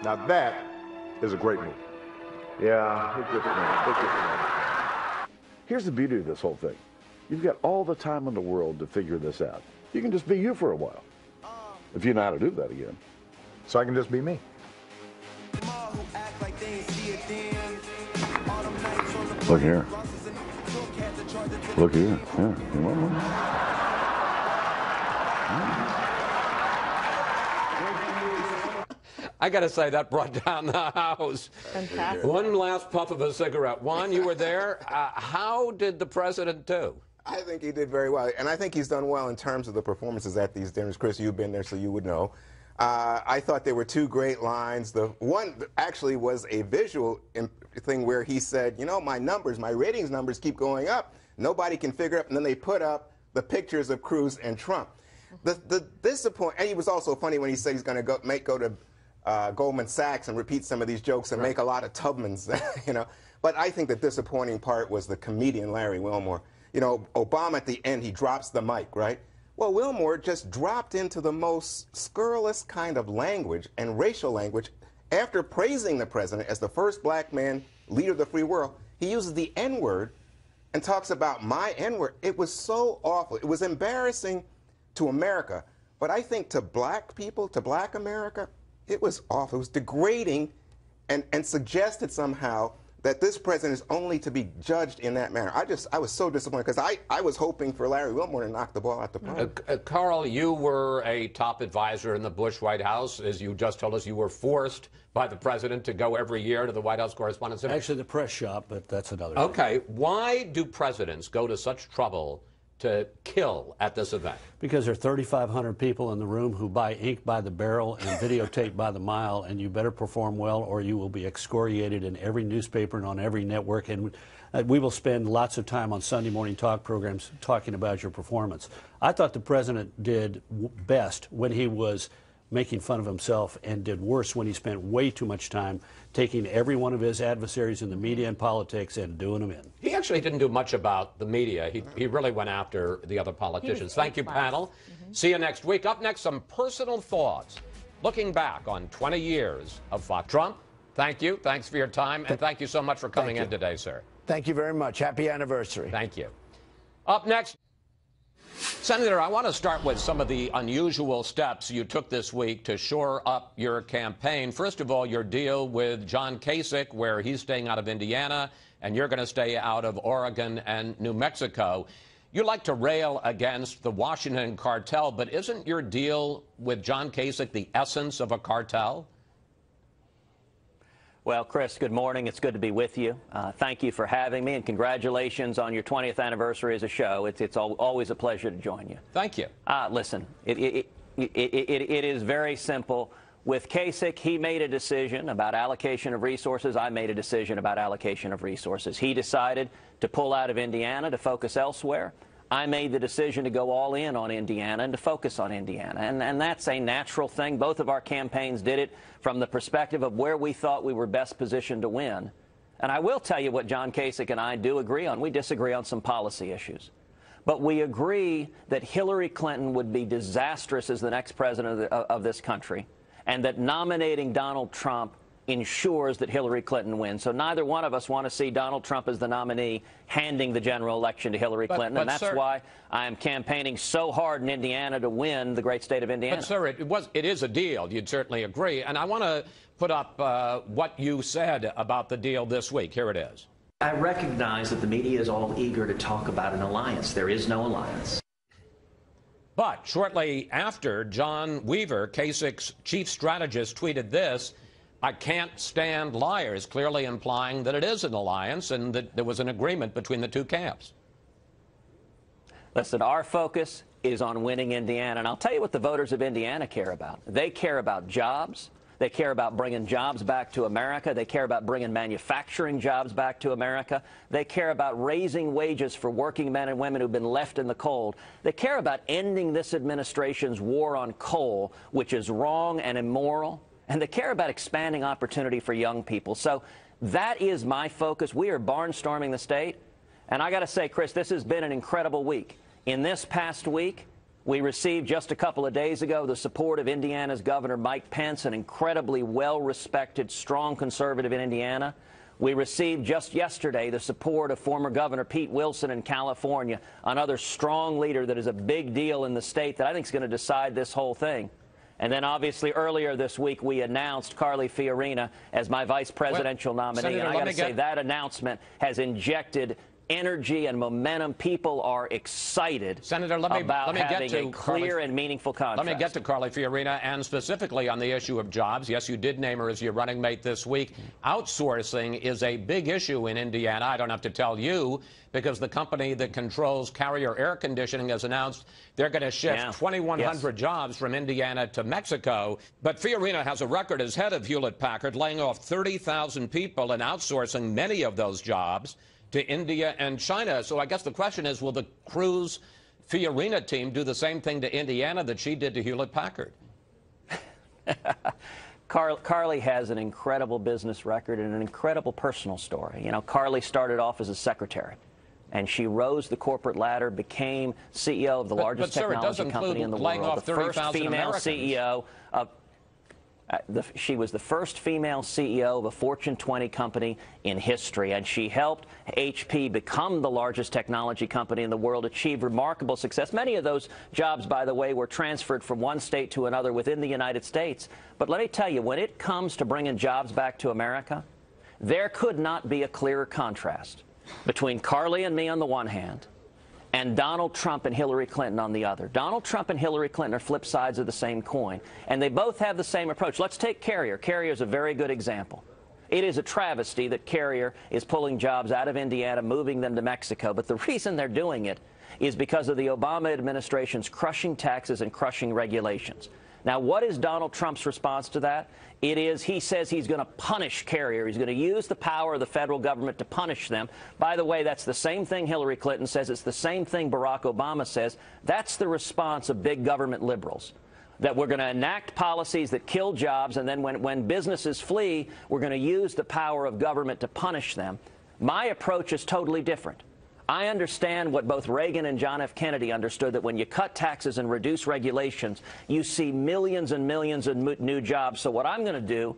Now that is a great move. Yeah, it's good for me. It's good for me. Here's the beauty of this whole thing. You've got all the time in the world to figure this out. You can just be you for a while, if you know how to do that again. So I can just be me. Look here. Look here. Yeah. I got to say, that brought down the house. Fantastic. One last puff of a cigarette. Juan, you were there. Uh, how did the president do? I think he did very well, and I think he's done well in terms of the performances at these dinners. Chris, you've been there, so you would know. Uh, I thought there were two great lines. The one actually was a visual thing where he said, you know, my numbers, my ratings numbers keep going up. Nobody can figure it out. And then they put up the pictures of Cruz and Trump. The, the disappointment, and he was also funny when he said he's going to go make go to uh, Goldman Sachs and repeat some of these jokes and right. make a lot of Tubmans, you know. But I think the disappointing part was the comedian Larry Wilmore. You know, Obama at the end, he drops the mic, right? Well, Wilmore just dropped into the most scurrilous kind of language and racial language. After praising the president as the first black man, leader of the free world, he uses the N-word and talks about my N-word. It was so awful. It was embarrassing to America. But I think to black people, to black America, it was awful. It was degrading and, and suggested somehow that this president is only to be judged in that manner. I just, I was so disappointed because I, I was hoping for Larry Wilmore to knock the ball out the park. Uh, uh, Carl, you were a top advisor in the Bush White House. As you just told us, you were forced by the president to go every year to the White House Correspondents' Dinner. Actually, the press shop, but that's another okay. thing. Why do presidents go to such trouble to kill at this event? Because there are thirty-five hundred people in the room who buy ink by the barrel and videotape by the mile, and you better perform well or you will be excoriated in every newspaper and on every network. And we will spend lots of time on Sunday morning talk programs talking about your performance. I thought the president did best when he was making fun of himself, and did worse when he spent way too much time taking every one of his adversaries in the media and politics and doing them in. He actually didn't do much about the media. He, he really went after the other politicians. Thank you, panel. Mm-hmm. See you next week. Up next, some personal thoughts, looking back on twenty years of Fox. Trump, thank you. Thanks for your time, and thank you so much for coming in today, sir. Thank you very much. Happy anniversary. Thank you. Up next... Senator, I want to start with some of the unusual steps you took this week to shore up your campaign. First of all, your deal with John Kasich, where he's staying out of Indiana, and you're going to stay out of Oregon and New Mexico. You like to rail against the Washington cartel, but isn't your deal with John Kasich the essence of a cartel? Well, Chris, good morning. It's good to be with you. Uh, thank you for having me, and congratulations on your twentieth anniversary as a show. It's, it's al always a pleasure to join you. Thank you. Uh, listen, it, it, it, it, it is very simple. With Kasich, he made a decision about allocation of resources. I made a decision about allocation of resources. He decided to pull out of Indiana to focus elsewhere. I made the decision to go all in on Indiana and to focus on Indiana. And, and that's a natural thing. Both of our campaigns did it from the perspective of where we thought we were best positioned to win. And I will tell you what John Kasich and I do agree on. We disagree on some policy issues. But we agree that Hillary Clinton would be disastrous as the next president of, the, of this country, and that nominating Donald Trump ensures that Hillary Clinton wins. So neither one of us want to see Donald Trump as the nominee handing the general election to Hillary Clinton. But, but and that's sir, why I am campaigning so hard in Indiana to win the great state of Indiana. But, sir, it, was, it is a deal. You'd certainly agree. And I want to put up uh, what you said about the deal this week. Here it is. I recognize that the media is all eager to talk about an alliance. There is no alliance. But shortly after, John Weaver, Kasich's chief strategist, tweeted this: I can't stand liars, clearly implying that it is an alliance and that there was an agreement between the two camps. Listen, our focus is on winning Indiana, and I'll tell you what the voters of Indiana care about. They care about jobs. They care about bringing jobs back to America. They care about bringing manufacturing jobs back to America. They care about raising wages for working men and women who've been left in the cold. They care about ending this administration's war on coal, which is wrong and immoral. And they care about expanding opportunity for young people. So that is my focus. We are barnstorming the state. And I got to say, Chris, this has been an incredible week. In this past week, we received just a couple of days ago the support of Indiana's Governor Mike Pence, an incredibly well-respected, strong conservative in Indiana. We received just yesterday the support of former Governor Pete Wilson in California, another strong leader that is a big deal in the state that I think is going to decide this whole thing. And then, obviously, earlier this week, we announced Carly Fiorina as my vice presidential well, nominee. Senator, and I got to say, get... that announcement has injected energy and momentum. People are excited Senator, let me, about let me having get to a clear Carly... and meaningful contract. Let me get to Carly Fiorina, and specifically on the issue of jobs. Yes, you did name her as your running mate this week. Outsourcing is a big issue in Indiana. I don't have to tell you, because the company that controls Carrier air conditioning has announced they're going to shift yeah. twenty-one hundred yes. jobs from Indiana to Mexico. But Fiorina has a record as head of Hewlett-Packard, laying off thirty thousand people and outsourcing many of those jobs to India and China. So I guess the question is, will the Cruz Fiorina team do the same thing to Indiana that she did to Hewlett-Packard? Car Carly has an incredible business record and an incredible personal story. You know, Carly started off as a secretary, and she rose the corporate ladder, became C E O of the but, largest but, technology sir, company in the world, the first female Americans. C E O of... Uh, the, she was the first female C E O of a Fortune twenty company in history, and she helped H P become the largest technology company in the world, achieve remarkable success. Many of those jobs, by the way, were transferred from one state to another within the United States. But let me tell you, when it comes to bringing jobs back to America, there could not be a clearer contrast between Carly and me on the one hand and Donald Trump and Hillary Clinton on the other. Donald Trump and Hillary Clinton are flip sides of the same coin, and they both have the same approach. Let's take Carrier. Carrier is a very good example. It is a travesty that Carrier is pulling jobs out of Indiana, moving them to Mexico, but the reason they're doing it is because of the Obama administration's crushing taxes and crushing regulations. Now, what is Donald Trump's response to that? It is, he says he's going to punish Carrier. He's going to use the power of the federal government to punish them. By the way, that's the same thing Hillary Clinton says. It's the same thing Barack Obama says. That's the response of big government liberals, that we're going to enact policies that kill jobs, and then when, when businesses flee, we're going to use the power of government to punish them. My approach is totally different. I understand what both Reagan and John F. Kennedy understood, that when you cut taxes and reduce regulations, you see millions and millions of new jobs. So what I'm going to do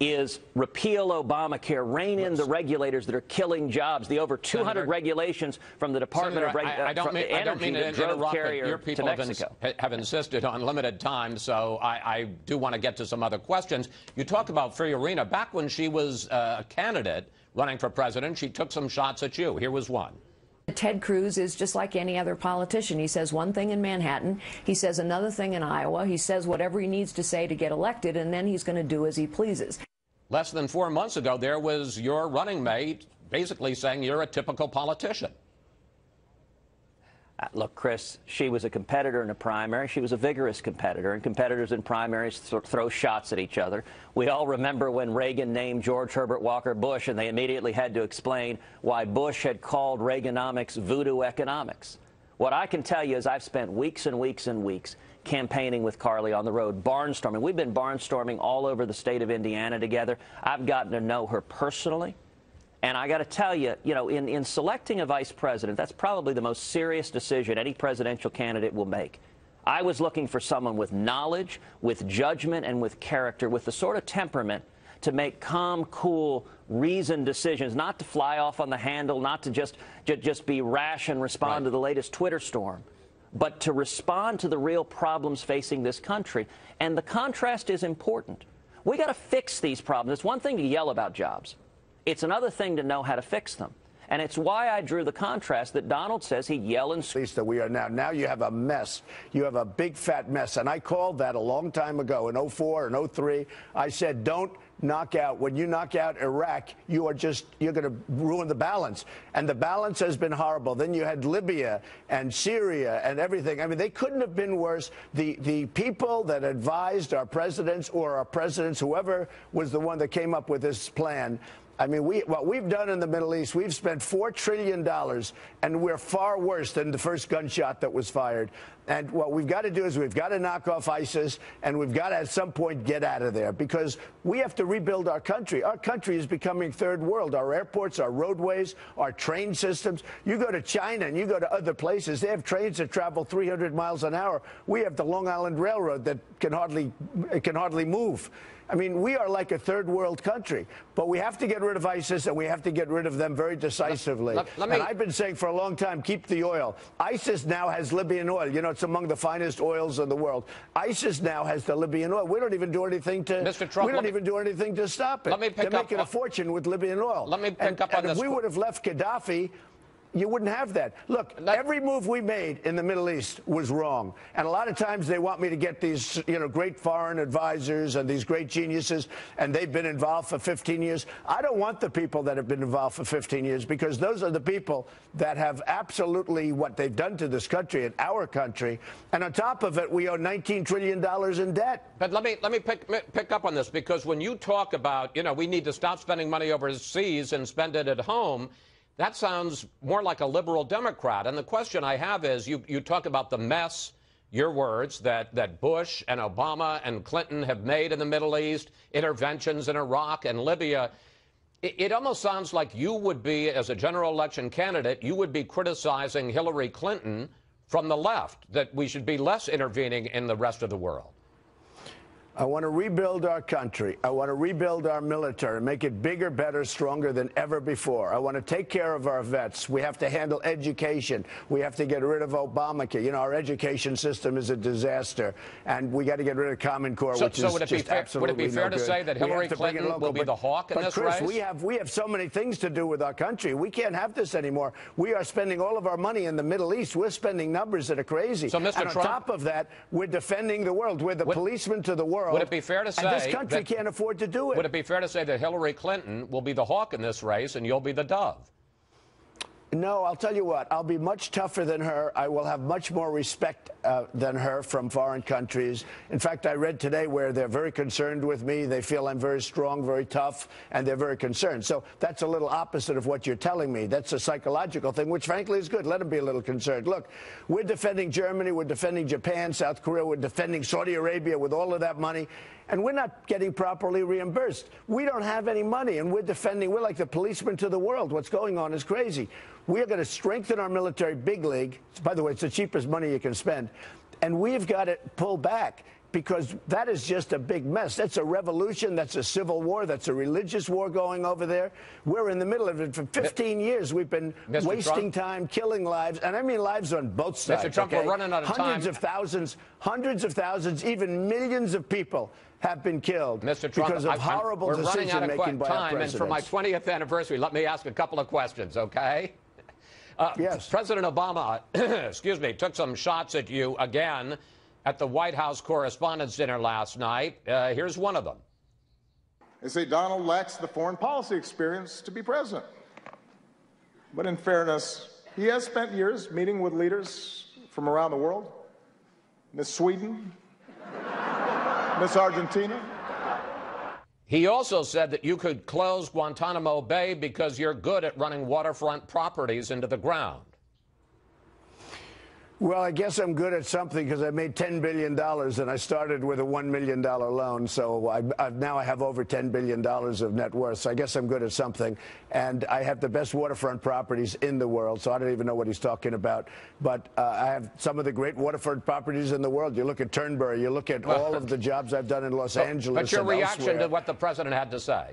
is repeal Obamacare, rein in the regulators that are killing jobs, the over two hundred Senator, regulations from the Department Senator, of I, I don't mean, I don't mean to interrupt, but your people have, ins have insisted on limited time, so I, I do want to get to some other questions. You talk about Fiorina. Back when she was a candidate running for president, she took some shots at you. Here was one. Ted Cruz is just like any other politician. He says one thing in Manhattan, he says another thing in Iowa, he says whatever he needs to say to get elected, and then he's going to do as he pleases. Less than four months ago, there was your running mate basically saying you're a typical politician. Uh, look, Chris, she was a competitor in a primary. She was a vigorous competitor, and competitors in primaries th throw shots at each other. We all remember when Reagan named George Herbert Walker Bush, and they immediately had to explain why Bush had called Reaganomics voodoo economics. What I can tell you is I've spent weeks and weeks and weeks campaigning with Carly on the road, barnstorming. We've been barnstorming all over the state of Indiana together. I've gotten to know her personally. And I got to tell you, you know, in, in selecting a vice president, that's probably the most serious decision any presidential candidate will make. I was looking for someone with knowledge, with judgment, and with character, with the sort of temperament to make calm, cool, reasoned decisions, not to fly off on the handle, not to just, ju just be rash and respond right to the latest Twitter storm, but to respond to the real problems facing this country. And the contrast is important. We got to fix these problems. It's one thing to yell about jobs. It's another thing to know how to fix them. And it's why I drew the contrast that Donald says he'd yell and scream. That we are now. Now you have a mess. You have a big, fat mess. And I called that a long time ago in oh four and oh three. I said, don't knock out. When you knock out Iraq, you are just, you're going to ruin the balance. And the balance has been horrible. Then you had Libya and Syria and everything. I mean, they couldn't have been worse. The, the people that advised our presidents or our presidents, whoever was the one that came up with this plan, I mean, we, what we've done in the Middle East, we've spent four trillion dollars, and we're far worse than the first gunshot that was fired. And what we've got to do is we've got to knock off ISIS, and we've got to at some point get out of there, because we have to rebuild our country. Our country is becoming third world. Our airports, our roadways, our train systems. You go to China and you go to other places, they have trains that travel three hundred miles an hour. We have the Long Island Railroad that can hardly, can hardly move. I mean, we are like a third world country, but we have to get rid of ISIS, and we have to get rid of them very decisively. Let, let, let me... And I've been saying for a long time, keep the oil. ISIS now has Libyan oil. You know, it's among the finest oils in the world. ISIS now has the Libyan oil. We don't even do anything to Mister Trump, we don't even me, do anything to stop it. Let me pick They're up making on, a fortune with Libyan oil. Let me pick and, up on and this. If we would have left Gaddafi, you wouldn't have that. Look, Let, every move we made in the Middle East was wrong. And a lot of times they want me to get these, you know, great foreign advisors and these great geniuses, and they've been involved for fifteen years. I don't want the people that have been involved for fifteen years, because those are the people that have absolutely what they've done to this country and our country. And on top of it, we owe nineteen trillion dollars in debt. But let me, let me pick, pick up on this, because when you talk about, you know, we need to stop spending money overseas and spend it at home, That sounds more like a liberal Democrat. And the question I have is, you, you talk about the mess, your words, that, that Bush and Obama and Clinton have made in the Middle East, interventions in Iraq and Libya. It, it almost sounds like you would be, as a general election candidate, you would be criticizing Hillary Clinton from the left, that we should be less intervening in the rest of the world. I want to rebuild our country. I want to rebuild our military, make it bigger, better, stronger than ever before. I want to take care of our vets. We have to handle education. We have to get rid of Obamacare. You know, our education system is a disaster, and we got to get rid of Common Core, so, which so is would it just be fair, absolutely Would it be fair no to good. say that Hillary Clinton local, will be but, the hawk in but this Chris, race? We have, we have so many things to do with our country. We can't have this anymore. We are spending all of our money in the Middle East. We're spending numbers that are crazy. So, Mister And Trump, on top of that, we're defending the world. We're the what, policemen to the world. Would it be fair to say and this country that, can't afford to do it? Would it be fair to say that Hillary Clinton will be the hawk in this race and you'll be the dove? No, I'll tell you what. I'll be much tougher than her. I will have much more respect uh, than her from foreign countries. In fact, I read today where they're very concerned with me. They feel I'm very strong, very tough, and they're very concerned. So that's a little opposite of what you're telling me. That's a psychological thing, which frankly is good. Let them be a little concerned. Look, we're defending Germany. We're defending Japan, South Korea. We're defending Saudi Arabia with all of that money. And we're not getting properly reimbursed. We don't have any money, and we're defending. We're like the policemen to the world. What's going on is crazy. We are going to strengthen our military big league. By the way, it's the cheapest money you can spend. And we've got to pull back, because that is just a big mess. That's a revolution. That's a civil war. That's a religious war going over there. We're in the middle of it. For fifteen years, we've been Mister wasting Trump. time, killing lives, and I mean lives on both sides. Mister Trump, okay? We're running out of hundreds time. Hundreds of thousands, hundreds of thousands, even millions of people have been killed Mister Trump, because of I, horrible decision-making by our presidents. And for my twentieth anniversary, let me ask a couple of questions, okay? Uh, yes. President Obama, excuse me, took some shots at you again at the White House Correspondents' Dinner last night. Uh, here's one of them. They say Donald lacks the foreign policy experience to be president. But in fairness, he has spent years meeting with leaders from around the world. Miss Sweden, Miss Argentina. He also said that you could close Guantanamo Bay because you're good at running waterfront properties into the ground. Well, I guess I'm good at something, because I made ten billion dollars and I started with a one million dollar loan, so I, I've, now I have over ten billion dollars of net worth, so I guess I'm good at something. And I have the best waterfront properties in the world, so I don't even know what he's talking about. But uh, I have some of the great waterfront properties in the world. You look at Turnberry, you look at all of the jobs I've done in Los so, Angeles But your and reaction elsewhere. to what the president had to say?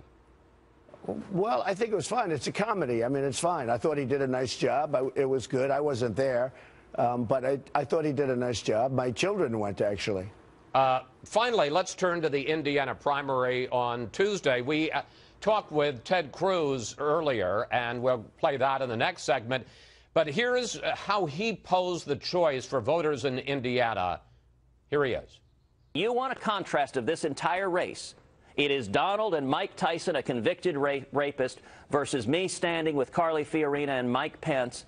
Well, I think it was fine. It's a comedy. I mean, it's fine. I thought he did a nice job. I, it was good. I wasn't there. Um, but I, I thought he did a nice job. My children went, actually. Uh, finally, let's turn to the Indiana primary on Tuesday. We uh, talked with Ted Cruz earlier, and we'll play that in the next segment. But here's how he posed the choice for voters in Indiana. Here he is. You want a contrast of this entire race. It is Donald and Mike Tyson, a convicted rape, rapist, versus me standing with Carly Fiorina and Mike Pence.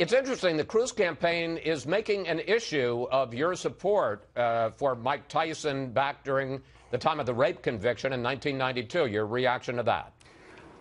It's interesting, the Cruz campaign is making an issue of your support uh, for Mike Tyson back during the time of the rape conviction in nineteen ninety-two. Your reaction to that?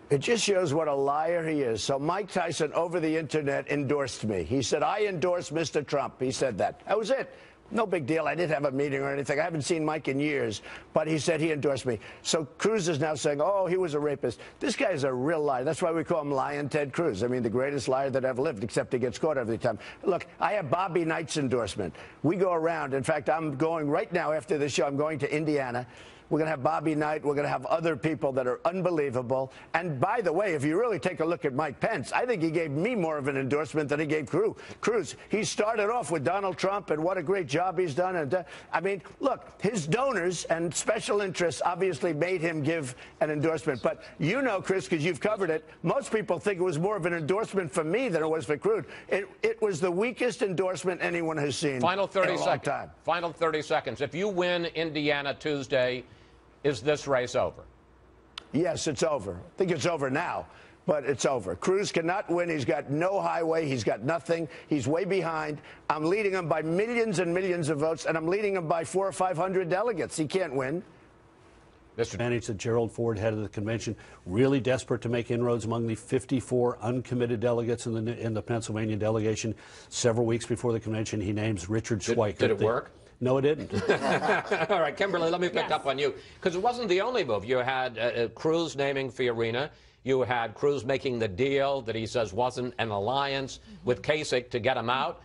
It just shows what a liar he is. So Mike Tyson, over the internet, endorsed me. He said, I endorse Mister Trump. He said that. That was it. No big deal. I didn't have a meeting or anything. I haven't seen Mike in years, but he said he endorsed me. So Cruz is now saying, oh, he was a rapist. This guy is a real liar. That's why we call him Lion Ted Cruz. I mean, the greatest liar that ever lived, except he gets caught every time. Look, I have Bobby Knight's endorsement. We go around. In fact, I'm going right now after this show. I'm going to Indiana. We're going to have Bobby Knight. We're going to have other people that are unbelievable. And by the way, if you really take a look at Mike Pence, I think he gave me more of an endorsement than he gave Cruz. He started off with Donald Trump, and what a great job he's done. And I mean, look, his donors and special interests obviously made him give an endorsement. But you know, Chris, because you've covered it, most people think it was more of an endorsement for me than it was for Cruz. It, it was the weakest endorsement anyone has seen. Final thirty seconds. Final thirty seconds. If you win Indiana Tuesday, is this race over? Yes, it's over. I think it's over now, but it's over. Cruz cannot win. He's got no highway. He's got nothing. He's way behind. I'm leading him by millions and millions of votes, and I'm leading him by four or five hundred delegates. He can't win. Mister Advantage that Gerald Ford, head of the convention, really desperate to make inroads among the fifty-four uncommitted delegates in the in the Pennsylvania delegation. Several weeks before the convention, he names Richard Schweiker. Did, did it work? No, it didn't. All right, Kimberly, let me pick yes. up on you, because it wasn't the only move. You had uh, Cruz naming Fiorina. You had Cruz making the deal that he says wasn't an alliance with Kasich to get him out.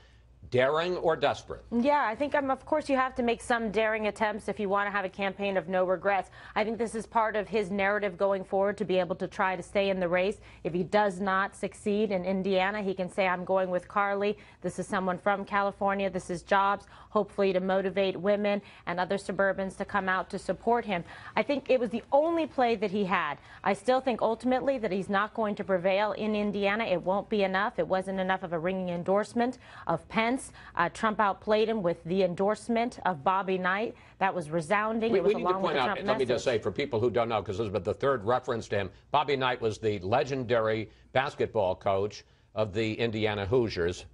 Daring or desperate? Yeah, I think, I'm, of course, you have to make some daring attempts if you want to have a campaign of no regrets. I think this is part of his narrative going forward, to be able to try to stay in the race. If he does not succeed in Indiana, he can say, I'm going with Carly. This is someone from California. This is jobs, hopefully to motivate women and other suburbans to come out to support him. I think it was the only play that he had. I still think ultimately that he's not going to prevail in Indiana. It won't be enough. It wasn't enough of a ringing endorsement of Pence. Uh, Trump outplayed him with the endorsement of Bobby Knight. That was resounding. We, it was we need along to point with out, let message. me just say, for people who don't know, because this is the third reference to him, Bobby Knight was the legendary basketball coach of the Indiana Hoosiers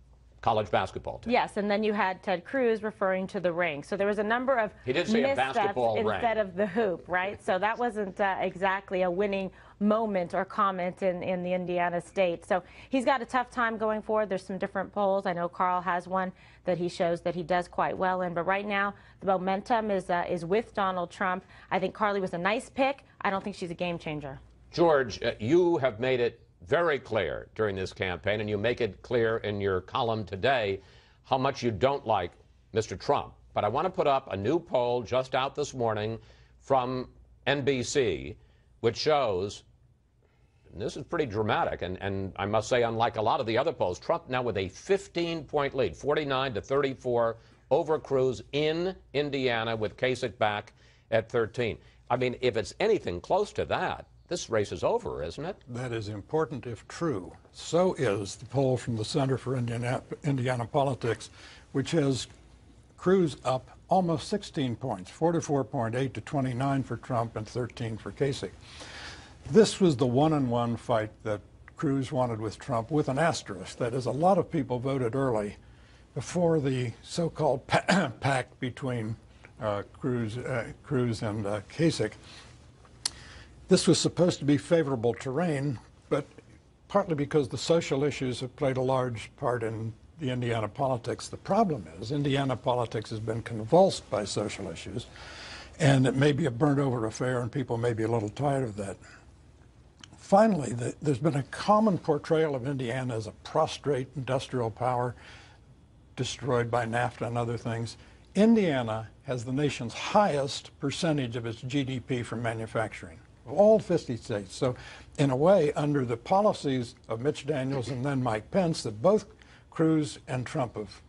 college basketball team. Yes, and then you had Ted Cruz referring to the ring. So there was a number of he did say a basketball instead ring. of the hoop, right? So that wasn't uh, exactly a winning moment or comment in, in the Indiana state. So he's got a tough time going forward. There's some different polls. I know Carl has one that he shows that he does quite well in. But right now, the momentum is, uh, is with Donald Trump. I think Carly was a nice pick. I don't think she's a game changer. George, uh, you have made it very clear during this campaign, and you make it clear in your column today, how much you don't like Mister Trump. But I want to put up a new poll just out this morning from N B C, which shows, and this is pretty dramatic, and, and I must say, unlike a lot of the other polls, Trump now with a fifteen-point lead, forty-nine to thirty-four, over Cruz in Indiana, with Kasich back at thirteen. I mean, if it's anything close to that, this race is over, isn't it? That is important if true. So is the poll from the Center for Indiana, Indiana Politics, which has Cruz up almost sixteen points, forty-four point eight to twenty-nine for Trump and thirteen for Kasich. This was the one-on-one fight that Cruz wanted with Trump, with an asterisk. That is, a lot of people voted early before the so-called pact between uh, Cruz, uh, Cruz and uh, Kasich. This was supposed to be favorable terrain, but partly because the social issues have played a large part in the Indiana politics. The problem is Indiana politics has been convulsed by social issues, and it may be a burnt-over affair, and people may be a little tired of that. Finally, the, there's been a common portrayal of Indiana as a prostrate industrial power destroyed by NAFTA and other things. Indiana has the nation's highest percentage of its G D P from manufacturing. All fifty states. So in a way, under the policies of Mitch Daniels and then Mike Pence, that both Cruz and Trump have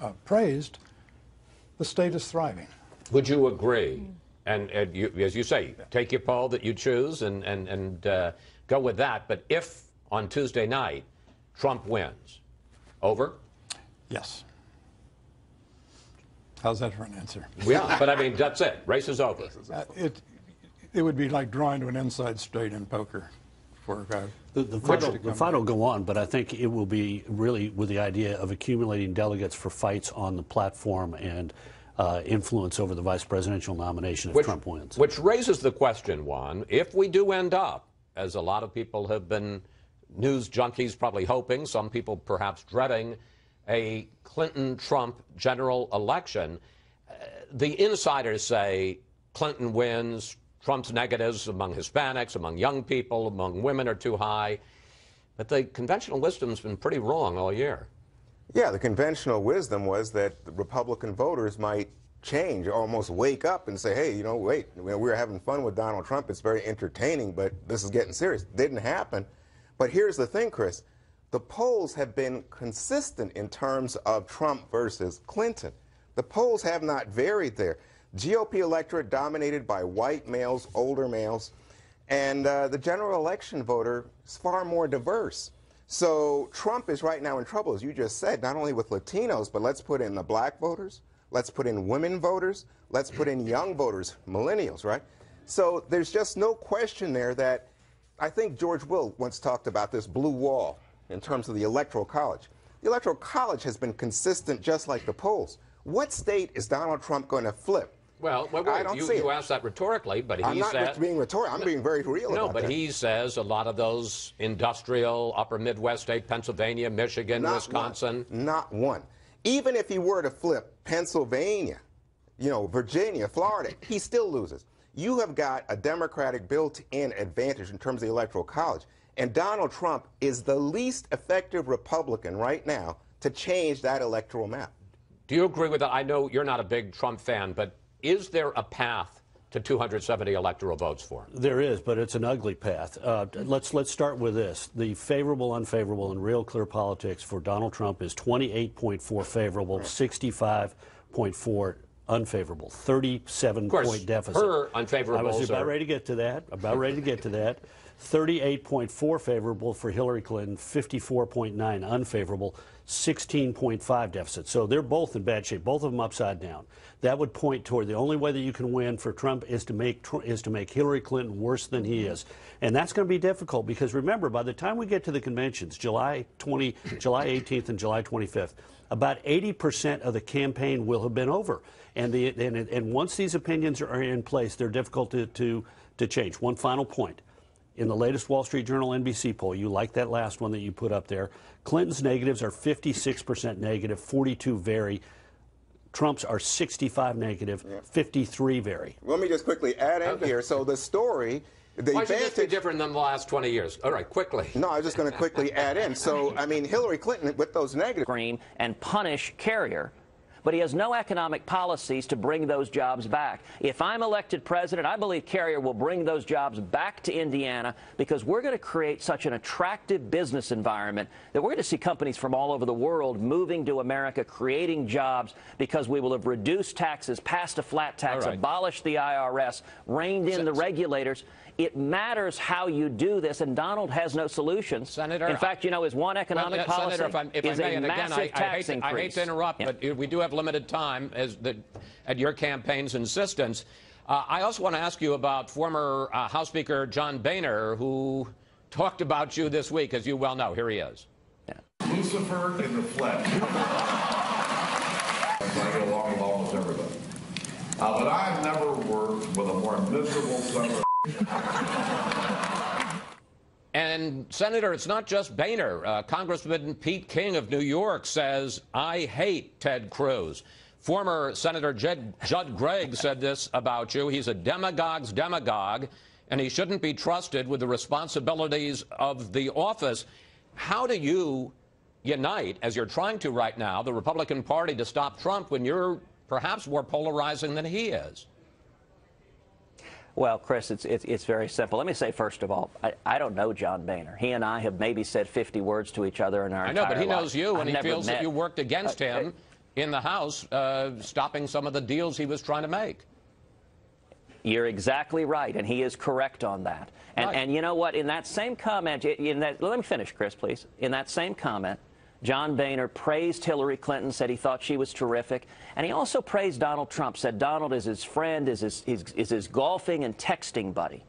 uh, praised, the state is thriving. Would you agree? And, and you, as you say, take your poll that you choose and, and, and uh, go with that. But if on Tuesday night Trump wins, over? Yes. How's that for an answer? Yeah, but I mean, that's it. Race is over. Uh, it, It would be like drawing to an inside straight in poker. For uh, the, the, fight will, the fight will go on, but I think it will be really with the idea of accumulating delegates for fights on the platform and uh, influence over the vice presidential nomination if which, Trump wins. Which raises the question, Juan, if we do end up, as a lot of people have been, news junkies probably hoping, some people perhaps dreading, a Clinton-Trump general election, uh, the insiders say Clinton wins, Trump's negatives among Hispanics, among young people, among women are too high. But the conventional wisdom's been pretty wrong all year. Yeah, the conventional wisdom was that Republican voters might change, almost wake up and say, hey, you know, wait, we were having fun with Donald Trump. It's very entertaining, but this is getting serious. Didn't happen. But here's the thing, Chris. The polls have been consistent in terms of Trump versus Clinton. The polls have not varied there. G O P electorate dominated by white males, older males, and uh, the general election voter is far more diverse. So Trump is right now in trouble, as you just said, not only with Latinos, but let's put in the black voters, let's put in women voters, let's put in young voters, millennials, right? So there's just no question there that, I think George Will once talked about this blue wall in terms of the Electoral College. The Electoral College has been consistent just like the polls. What state is Donald Trump going to flip? Well, well, well I don't you, see you asked that rhetorically, but he I'm not said, being rhetorical. I'm no, being very real no, about that. No, but he says a lot of those industrial, upper Midwest state, Pennsylvania, Michigan, not Wisconsin. One, not one. Even if he were to flip Pennsylvania, you know, Virginia, Florida, he still loses. You have got a Democratic built-in advantage in terms of the Electoral College. And Donald Trump is the least effective Republican right now to change that electoral map. Do you agree with that? I know you're not a big Trump fan, but is there a path to two hundred seventy electoral votes for him? There is, but it's an ugly path. Uh, let's let's start with this. The favorable, unfavorable, and real clear politics for Donald Trump is twenty-eight point four favorable, sixty-five point four unfavorable, thirty-seven point deficit. Her unfavorable. I was about ready to get to that. About ready to get to that. thirty-eight point four favorable for Hillary Clinton, fifty-four point nine unfavorable, sixteen point five deficit. So they're both in bad shape, both of them upside down. That would point toward the only way that you can win for Trump is to make is to make Hillary Clinton worse than he is. And that's going to be difficult because, remember, by the time we get to the conventions, July twentieth, July eighteenth and July twenty-fifth, about eighty percent of the campaign will have been over. And the and, and once these opinions are in place, they're difficult to, to, to change. One final point. In the latest Wall Street Journal N B C poll, you like that last one that you put up there, Clinton's negatives are fifty-six percent negative, forty-two vary. Trump's are sixty-five negative, yeah. fifty-three vary. Let me just quickly add in okay. here. So the story, the Why advantage... Why should this be different than the last twenty years? All right, quickly. No, I was just going to quickly add in. So, I mean, Hillary Clinton, with those negatives... Green and punish Carrier. But he has no economic policies to bring those jobs back. If I'm elected president, I believe Carrier will bring those jobs back to Indiana because we're going to create such an attractive business environment that we're going to see companies from all over the world moving to America, creating jobs, because we will have reduced taxes, passed a flat tax, right. abolished the I R S, reined in the regulators. It matters how you do this, and Donald has no solutions. Senator, in fact, you know, his one economic well, policy Senator, if I'm, if is I may, a massive again, I, tax I hate to, increase. I hate to interrupt, yeah. but we do have limited time as the, at your campaign's insistence. Uh, I also want to ask you about former uh, House Speaker John Boehner, who talked about you this week, as you well know. Here he is. Yeah. Lucifer and reflect. I get along with almost everybody. Uh, but I've never worked with a more miserable son of a And, Senator, it's not just Boehner. Uh, Congressman Pete King of New York says, I hate Ted Cruz. Former Senator Jed, Judd Gregg said this about you. He's a demagogue's demagogue, and he shouldn't be trusted with the responsibilities of the office. How do you unite, as you're trying to right now, the Republican Party to stop Trump when you're perhaps more polarizing than he is? Well, Chris, it's, it's it's very simple. Let me say, first of all, I, I don't know John Boehner. He and I have maybe said fifty words to each other in our entire life. I know, but he life. knows you, and I've he feels met. that you worked against uh, him uh, in the House, uh, stopping some of the deals he was trying to make. You're exactly right, and he is correct on that. And, right. and you know what? In that same comment, in that, let me finish, Chris, please. In that same comment, John Boehner praised Hillary Clinton, said he thought she was terrific, and he also praised Donald Trump, said Donald is his friend, is his, his, is his golfing and texting buddy.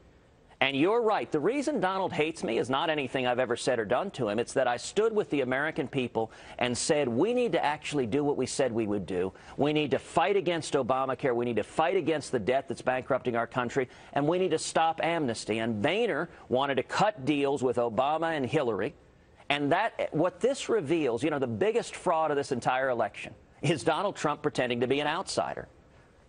And you're right. The reason Donald hates me is not anything I've ever said or done to him. It's that I stood with the American people and said, we need to actually do what we said we would do. We need to fight against Obamacare. We need to fight against the debt that's bankrupting our country. And we need to stop amnesty. And Boehner wanted to cut deals with Obama and Hillary. And that, what this reveals, you know, the biggest fraud of this entire election is Donald Trump pretending to be an outsider.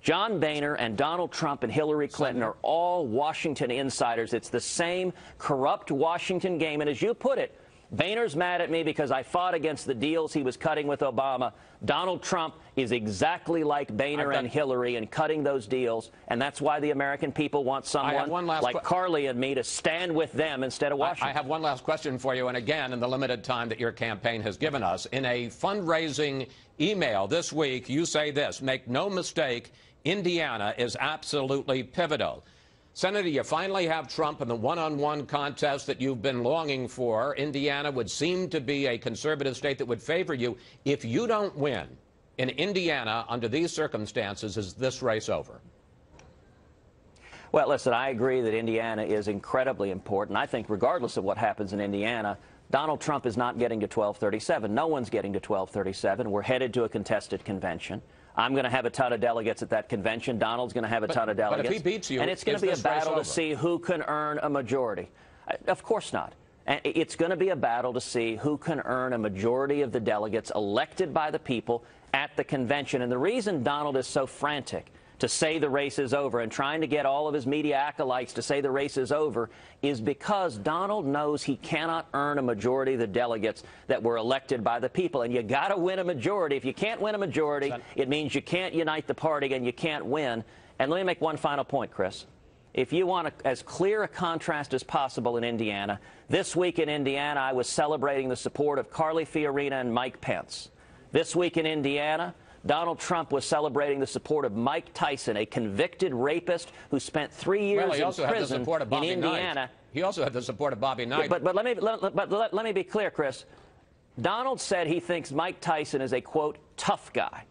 John Boehner and Donald Trump and Hillary Clinton are all Washington insiders. It's the same corrupt Washington game. And as you put it, Boehner's mad at me because I fought against the deals he was cutting with Obama. Donald Trump is exactly like Boehner and Hillary in cutting those deals, and that's why the American people want someone like Carly and me to stand with them instead of Washington. I, I have one last question for you, and again, in the limited time that your campaign has given us. In a fundraising email this week, you say this, make no mistake, Indiana is absolutely pivotal. Senator, you finally have Trump in the one-on-one contest that you've been longing for. Indiana would seem to be a conservative state that would favor you. If you don't win in Indiana under these circumstances, is this race over? Well, listen, I agree that Indiana is incredibly important. I think regardless of what happens in Indiana, Donald Trump is not getting to twelve thirty-seven. No one's getting to twelve thirty-seven. We're headed to a contested convention. I'm going to have a ton of delegates at that convention. Donald's going to have a but, ton of delegates. But if he beats you, and it's going to be a battle to see who can earn a majority. Of course not. And it's going to be a battle to see who can earn a majority of the delegates elected by the people at the convention. And the reason Donald is so frantic to say the race is over and trying to get all of his media acolytes to say the race is over is because Donald knows he cannot earn a majority of the delegates that were elected by the people. And you got to win a majority. If you can't win a majority, it means you can't unite the party and you can't win. And let me make one final point, Chris. If you want a, as clear a contrast as possible in Indiana, this week in Indiana, I was celebrating the support of Carly Fiorina and Mike Pence. This week in Indiana, Donald Trump was celebrating the support of Mike Tyson, a convicted rapist who spent three years well, he in also prison had the support of Bobby in Indiana. Knight. He also had the support of Bobby Knight. Yeah, but, but, let me, let, but let, let me be clear, Chris. Donald said he thinks Mike Tyson is a, quote, tough guy.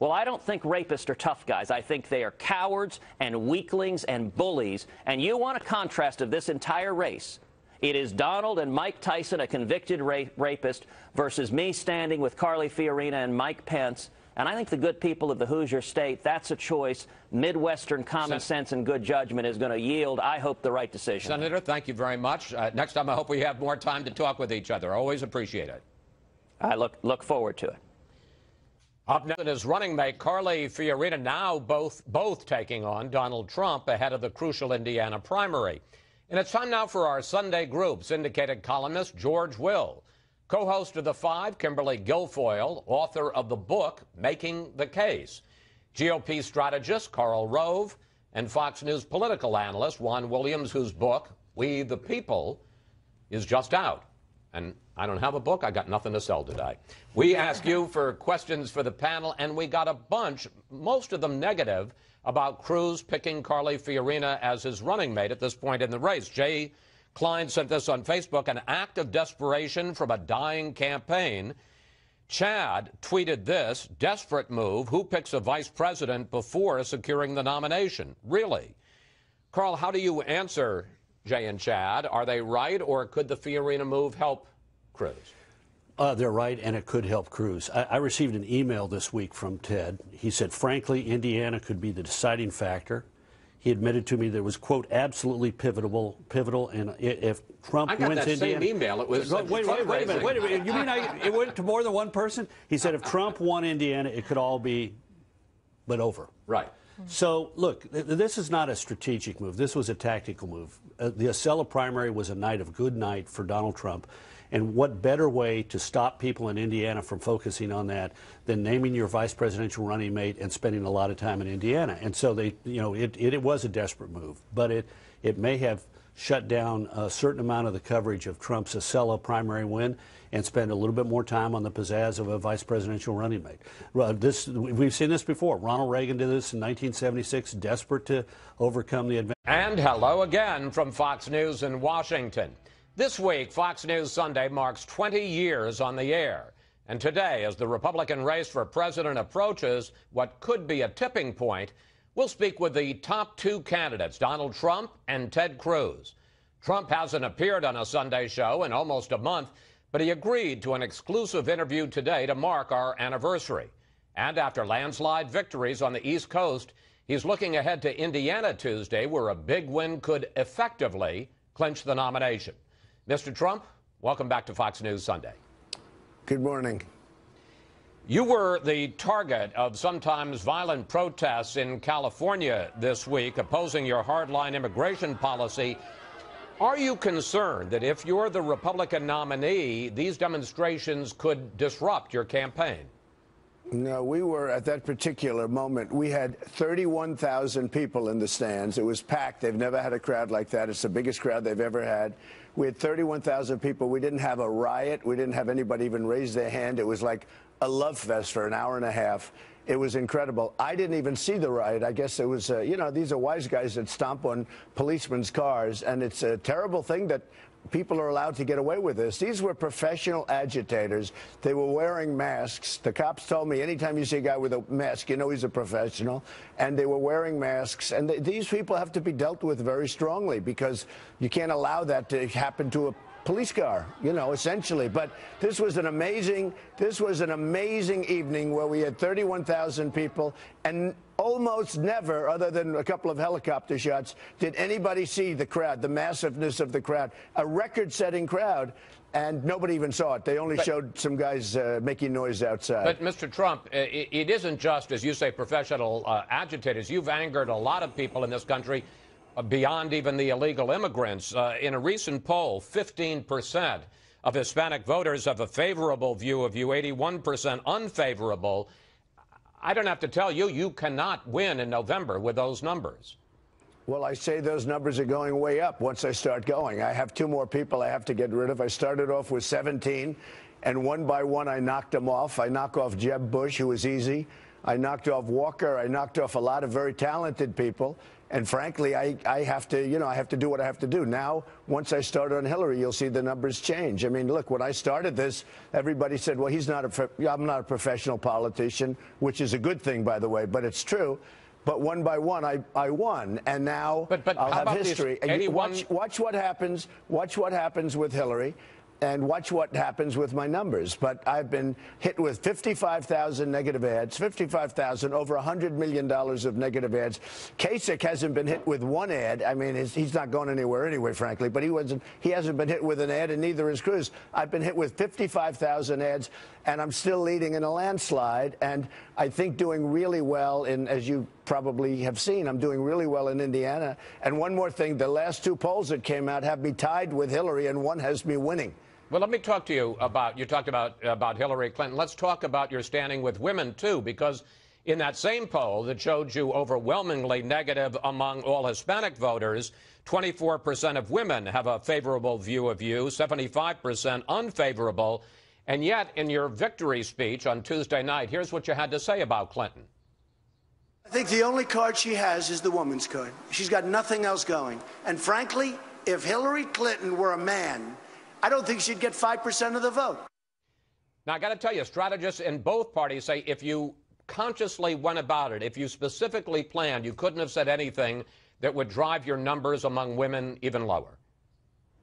Well, I don't think rapists are tough guys. I think they are cowards and weaklings and bullies. And you want a contrast of this entire race. It is Donald and Mike Tyson, a convicted ra rapist, versus me standing with Carly Fiorina and Mike Pence. And I think the good people of the Hoosier State, that's a choice. Midwestern common Sen sense and good judgment is going to yield, I hope, the right decision. Senator, thank you very much. Uh, next time, I hope we have more time to talk with each other. I always appreciate it. I look, look forward to it. Up next is running mate Carly Fiorina, now both, both taking on Donald Trump ahead of the crucial Indiana primary. And it's time now for our Sunday group, syndicated columnist George Will, co-host of The Five, Kimberly Guilfoyle, author of the book Making the Case, G O P strategist Karl Rove, and Fox News political analyst Juan Williams, whose book, We the People, is just out. And I don't have a book. I got nothing to sell today. We ask you for questions for the panel, and we got a bunch, most of them negative, about Cruz picking Carly Fiorina as his running mate at this point in the race. Jay Klein sent this on Facebook, an act of desperation from a dying campaign. Chad tweeted this, desperate move, who picks a vice president before securing the nomination? Really? Carl, how do you answer Jay and Chad? Are they right, or could the Fiorina move help Cruz? Uh, they're right, and it could help Cruz. I, I received an email this week from Ted. He said, frankly, Indiana could be the deciding factor. He admitted to me that it was, quote, absolutely pivotal, pivotal, and if Trump wins Indiana... I got that same email. It was... Wait, wait, wait, wait a minute, wait a minute. You mean I, it went to more than one person? He said, if Trump won Indiana, it could all be but over. Right. So, look, th this is not a strategic move. This was a tactical move. Uh, the Acela primary was a night of good night for Donald Trump. And what better way to stop people in Indiana from focusing on that than naming your vice presidential running mate and spending a lot of time in Indiana? And so they, you know, it, it, it was a desperate move, but it, it may have shut down a certain amount of the coverage of Trump's Acela primary win and spend a little bit more time on the pizzazz of a vice presidential running mate. This, we've seen this before. Ronald Reagan did this in nineteen seventy-six, desperate to overcome the advantage. And hello again from Fox News in Washington. This week, Fox News Sunday marks twenty years on the air. And today, as the Republican race for president approaches what could be a tipping point, we'll speak with the top two candidates, Donald Trump and Ted Cruz. Trump hasn't appeared on a Sunday show in almost a month, but he agreed to an exclusive interview today to mark our anniversary. And after landslide victories on the East Coast, he's looking ahead to Indiana Tuesday, where a big win could effectively clinch the nomination. Mister Trump, welcome back to Fox News Sunday. Good morning. You were the target of sometimes violent protests in California this week opposing your hardline immigration policy. Are you concerned that if you're the Republican nominee, these demonstrations could disrupt your campaign? No, we were at that particular moment. We had thirty-one thousand people in the stands. It was packed. They've never had a crowd like that. It's the biggest crowd they've ever had. We had thirty-one thousand people. We didn't have a riot. We didn't have anybody even raise their hand. It was like a love fest for an hour and a half. It was incredible. I didn't even see the riot. I guess it was, uh, you know, these are wise guys that stomp on policemen's cars, and it's a terrible thing that people are allowed to get away with this. These were professional agitators. They were wearing masks. The cops told me, anytime you see a guy with a mask, you know he's a professional. And they were wearing masks. And th these people have to be dealt with very strongly because you can't allow that to happen to a police car, you know, essentially. But this was an amazing, this was an amazing evening where we had thirty-one thousand people, and almost never, other than a couple of helicopter shots, did anybody see the crowd, the massiveness of the crowd, a record-setting crowd, and nobody even saw it. They only but, showed some guys uh, making noise outside. But, Mister Trump, it, it isn't just, as you say, professional uh, agitators. You've angered a lot of people in this country uh, beyond even the illegal immigrants. Uh, in a recent poll, fifteen percent of Hispanic voters have a favorable view of you, eighty-one percent unfavorable. I don't have to tell you, you cannot win in November with those numbers. Well, I say those numbers are going way up once I start going. I have two more people I have to get rid of. I started off with seventeen, and one by one I knocked them off. I knocked off Jeb Bush, who was easy. I knocked off Walker. I knocked off a lot of very talented people. And frankly, I, I have to, you know, I have to do what I have to do. Now, once I start on Hillary, you'll see the numbers change. I mean, look, when I started this, everybody said, well, he's not a, I'm not a professional politician, which is a good thing, by the way, but it's true. But one by one, I, I won, and now but, but I'll have history. And eighty-one... watch, watch what happens. Watch what happens with Hillary. And watch what happens with my numbers. But I've been hit with fifty-five thousand negative ads, fifty-five thousand, over one hundred million dollars of negative ads. Kasich hasn't been hit with one ad. I mean, he's not going anywhere anyway, frankly, but he wasn't, he hasn't been hit with an ad, and neither is Cruz. I've been hit with fifty-five thousand ads, and I'm still leading in a landslide, and I think doing really well in, as you probably have seen, I'm doing really well in Indiana. And one more thing, the last two polls that came out have me tied with Hillary, and one has me winning. Well, let me talk to you about, you talked about, about Hillary Clinton. Let's talk about your standing with women, too, because in that same poll that showed you overwhelmingly negative among all Hispanic voters, twenty-four percent of women have a favorable view of you, seventy-five percent unfavorable. And yet, in your victory speech on Tuesday night, here's what you had to say about Clinton. I think the only card she has is the woman's card. She's got nothing else going. And frankly, if Hillary Clinton were a man, I don't think she'd get five percent of the vote. Now, I got to tell you, strategists in both parties say if you consciously went about it, if you specifically planned, you couldn't have said anything that would drive your numbers among women even lower.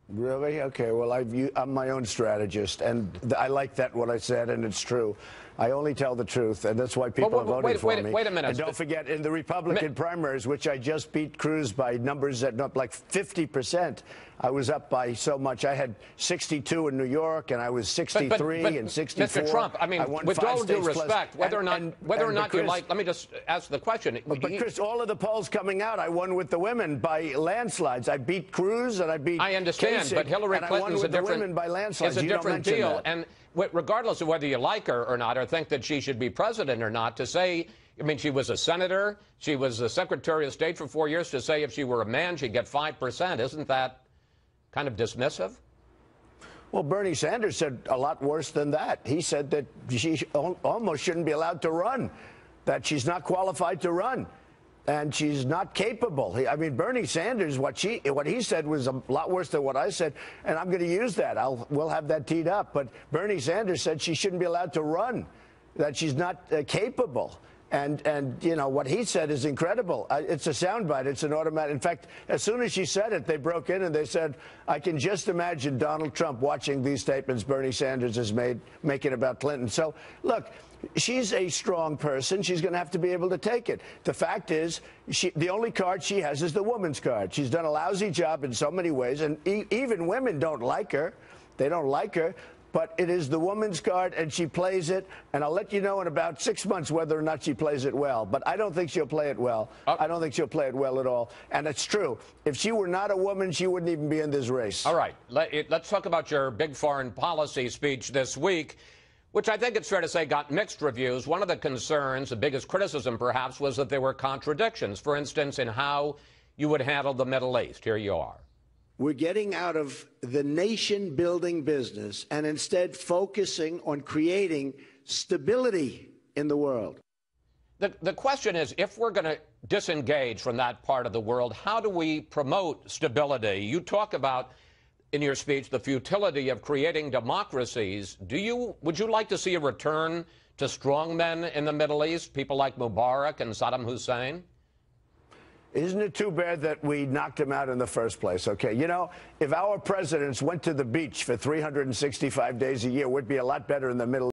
Really? Okay. Well, I've, I'm my own strategist, and th I like that, what I said, and it's true. I only tell the truth, and that's why people well, well, are voting wait, for wait, me. Wait a minute. And don't forget, in the Republican primaries, which I just beat Cruz by numbers that up like fifty percent, I was up by so much. I had sixty-two in New York, and I was sixty-three but, but, but, and sixty-four. Mister Trump, I mean, I with all due respect, whether and, or not, and, whether and, or not Chris, you like, let me just ask the question. But, but Chris, all of the polls coming out, I won with the women by landslides. I beat Cruz, and I beat I understand, Kasich, but Hillary Clinton's a different, by landslides. It's a you different deal. That. And regardless of whether you like her or not, or think that she should be president or not, to say, I mean, she was a senator, she was the Secretary of State for four years, to say if she were a man, she'd get five percent. Isn't that kind of dismissive? Well, Bernie Sanders said a lot worse than that. He said that she almost shouldn't be allowed to run, that she's not qualified to run, and she's not capable. I mean, Bernie Sanders, what she, what he said was a lot worse than what I said, and I'm going to use that. I'll, we'll have that teed up. But Bernie Sanders said she shouldn't be allowed to run, that she's not uh, capable. And, and you know, what he said is incredible. Uh, it's a soundbite. It's an automatic. In fact, as soon as she said it, they broke in and they said, I can just imagine Donald Trump watching these statements Bernie Sanders has made, making about Clinton. So, look, she's a strong person. She's going to have to be able to take it. The fact is, she, the only card she has is the woman's card. She's done a lousy job in so many ways, and e even women don't like her. They don't like her. But it is the woman's card, and she plays it. And I'll let you know in about six months whether or not she plays it well. But I don't think she'll play it well. Uh, I don't think she'll play it well at all. And it's true. If she were not a woman, she wouldn't even be in this race. All right. Let, let's talk about your big foreign policy speech this week, which I think it's fair to say got mixed reviews. One of the concerns, the biggest criticism perhaps, was that there were contradictions, for instance, in how you would handle the Middle East. Here you are. We're getting out of the nation-building business and instead focusing on creating stability in the world. The, the question is, if we're going to disengage from that part of the world, how do we promote stability? You talk about, in your speech, the futility of creating democracies. Do you, would you like to see a return to strongmen in the Middle East, people like Mubarak and Saddam Hussein? Isn't it too bad that we knocked him out in the first place? Okay, you know, if our presidents went to the beach for three hundred sixty-five days a year, we'd be a lot better in the Middle East.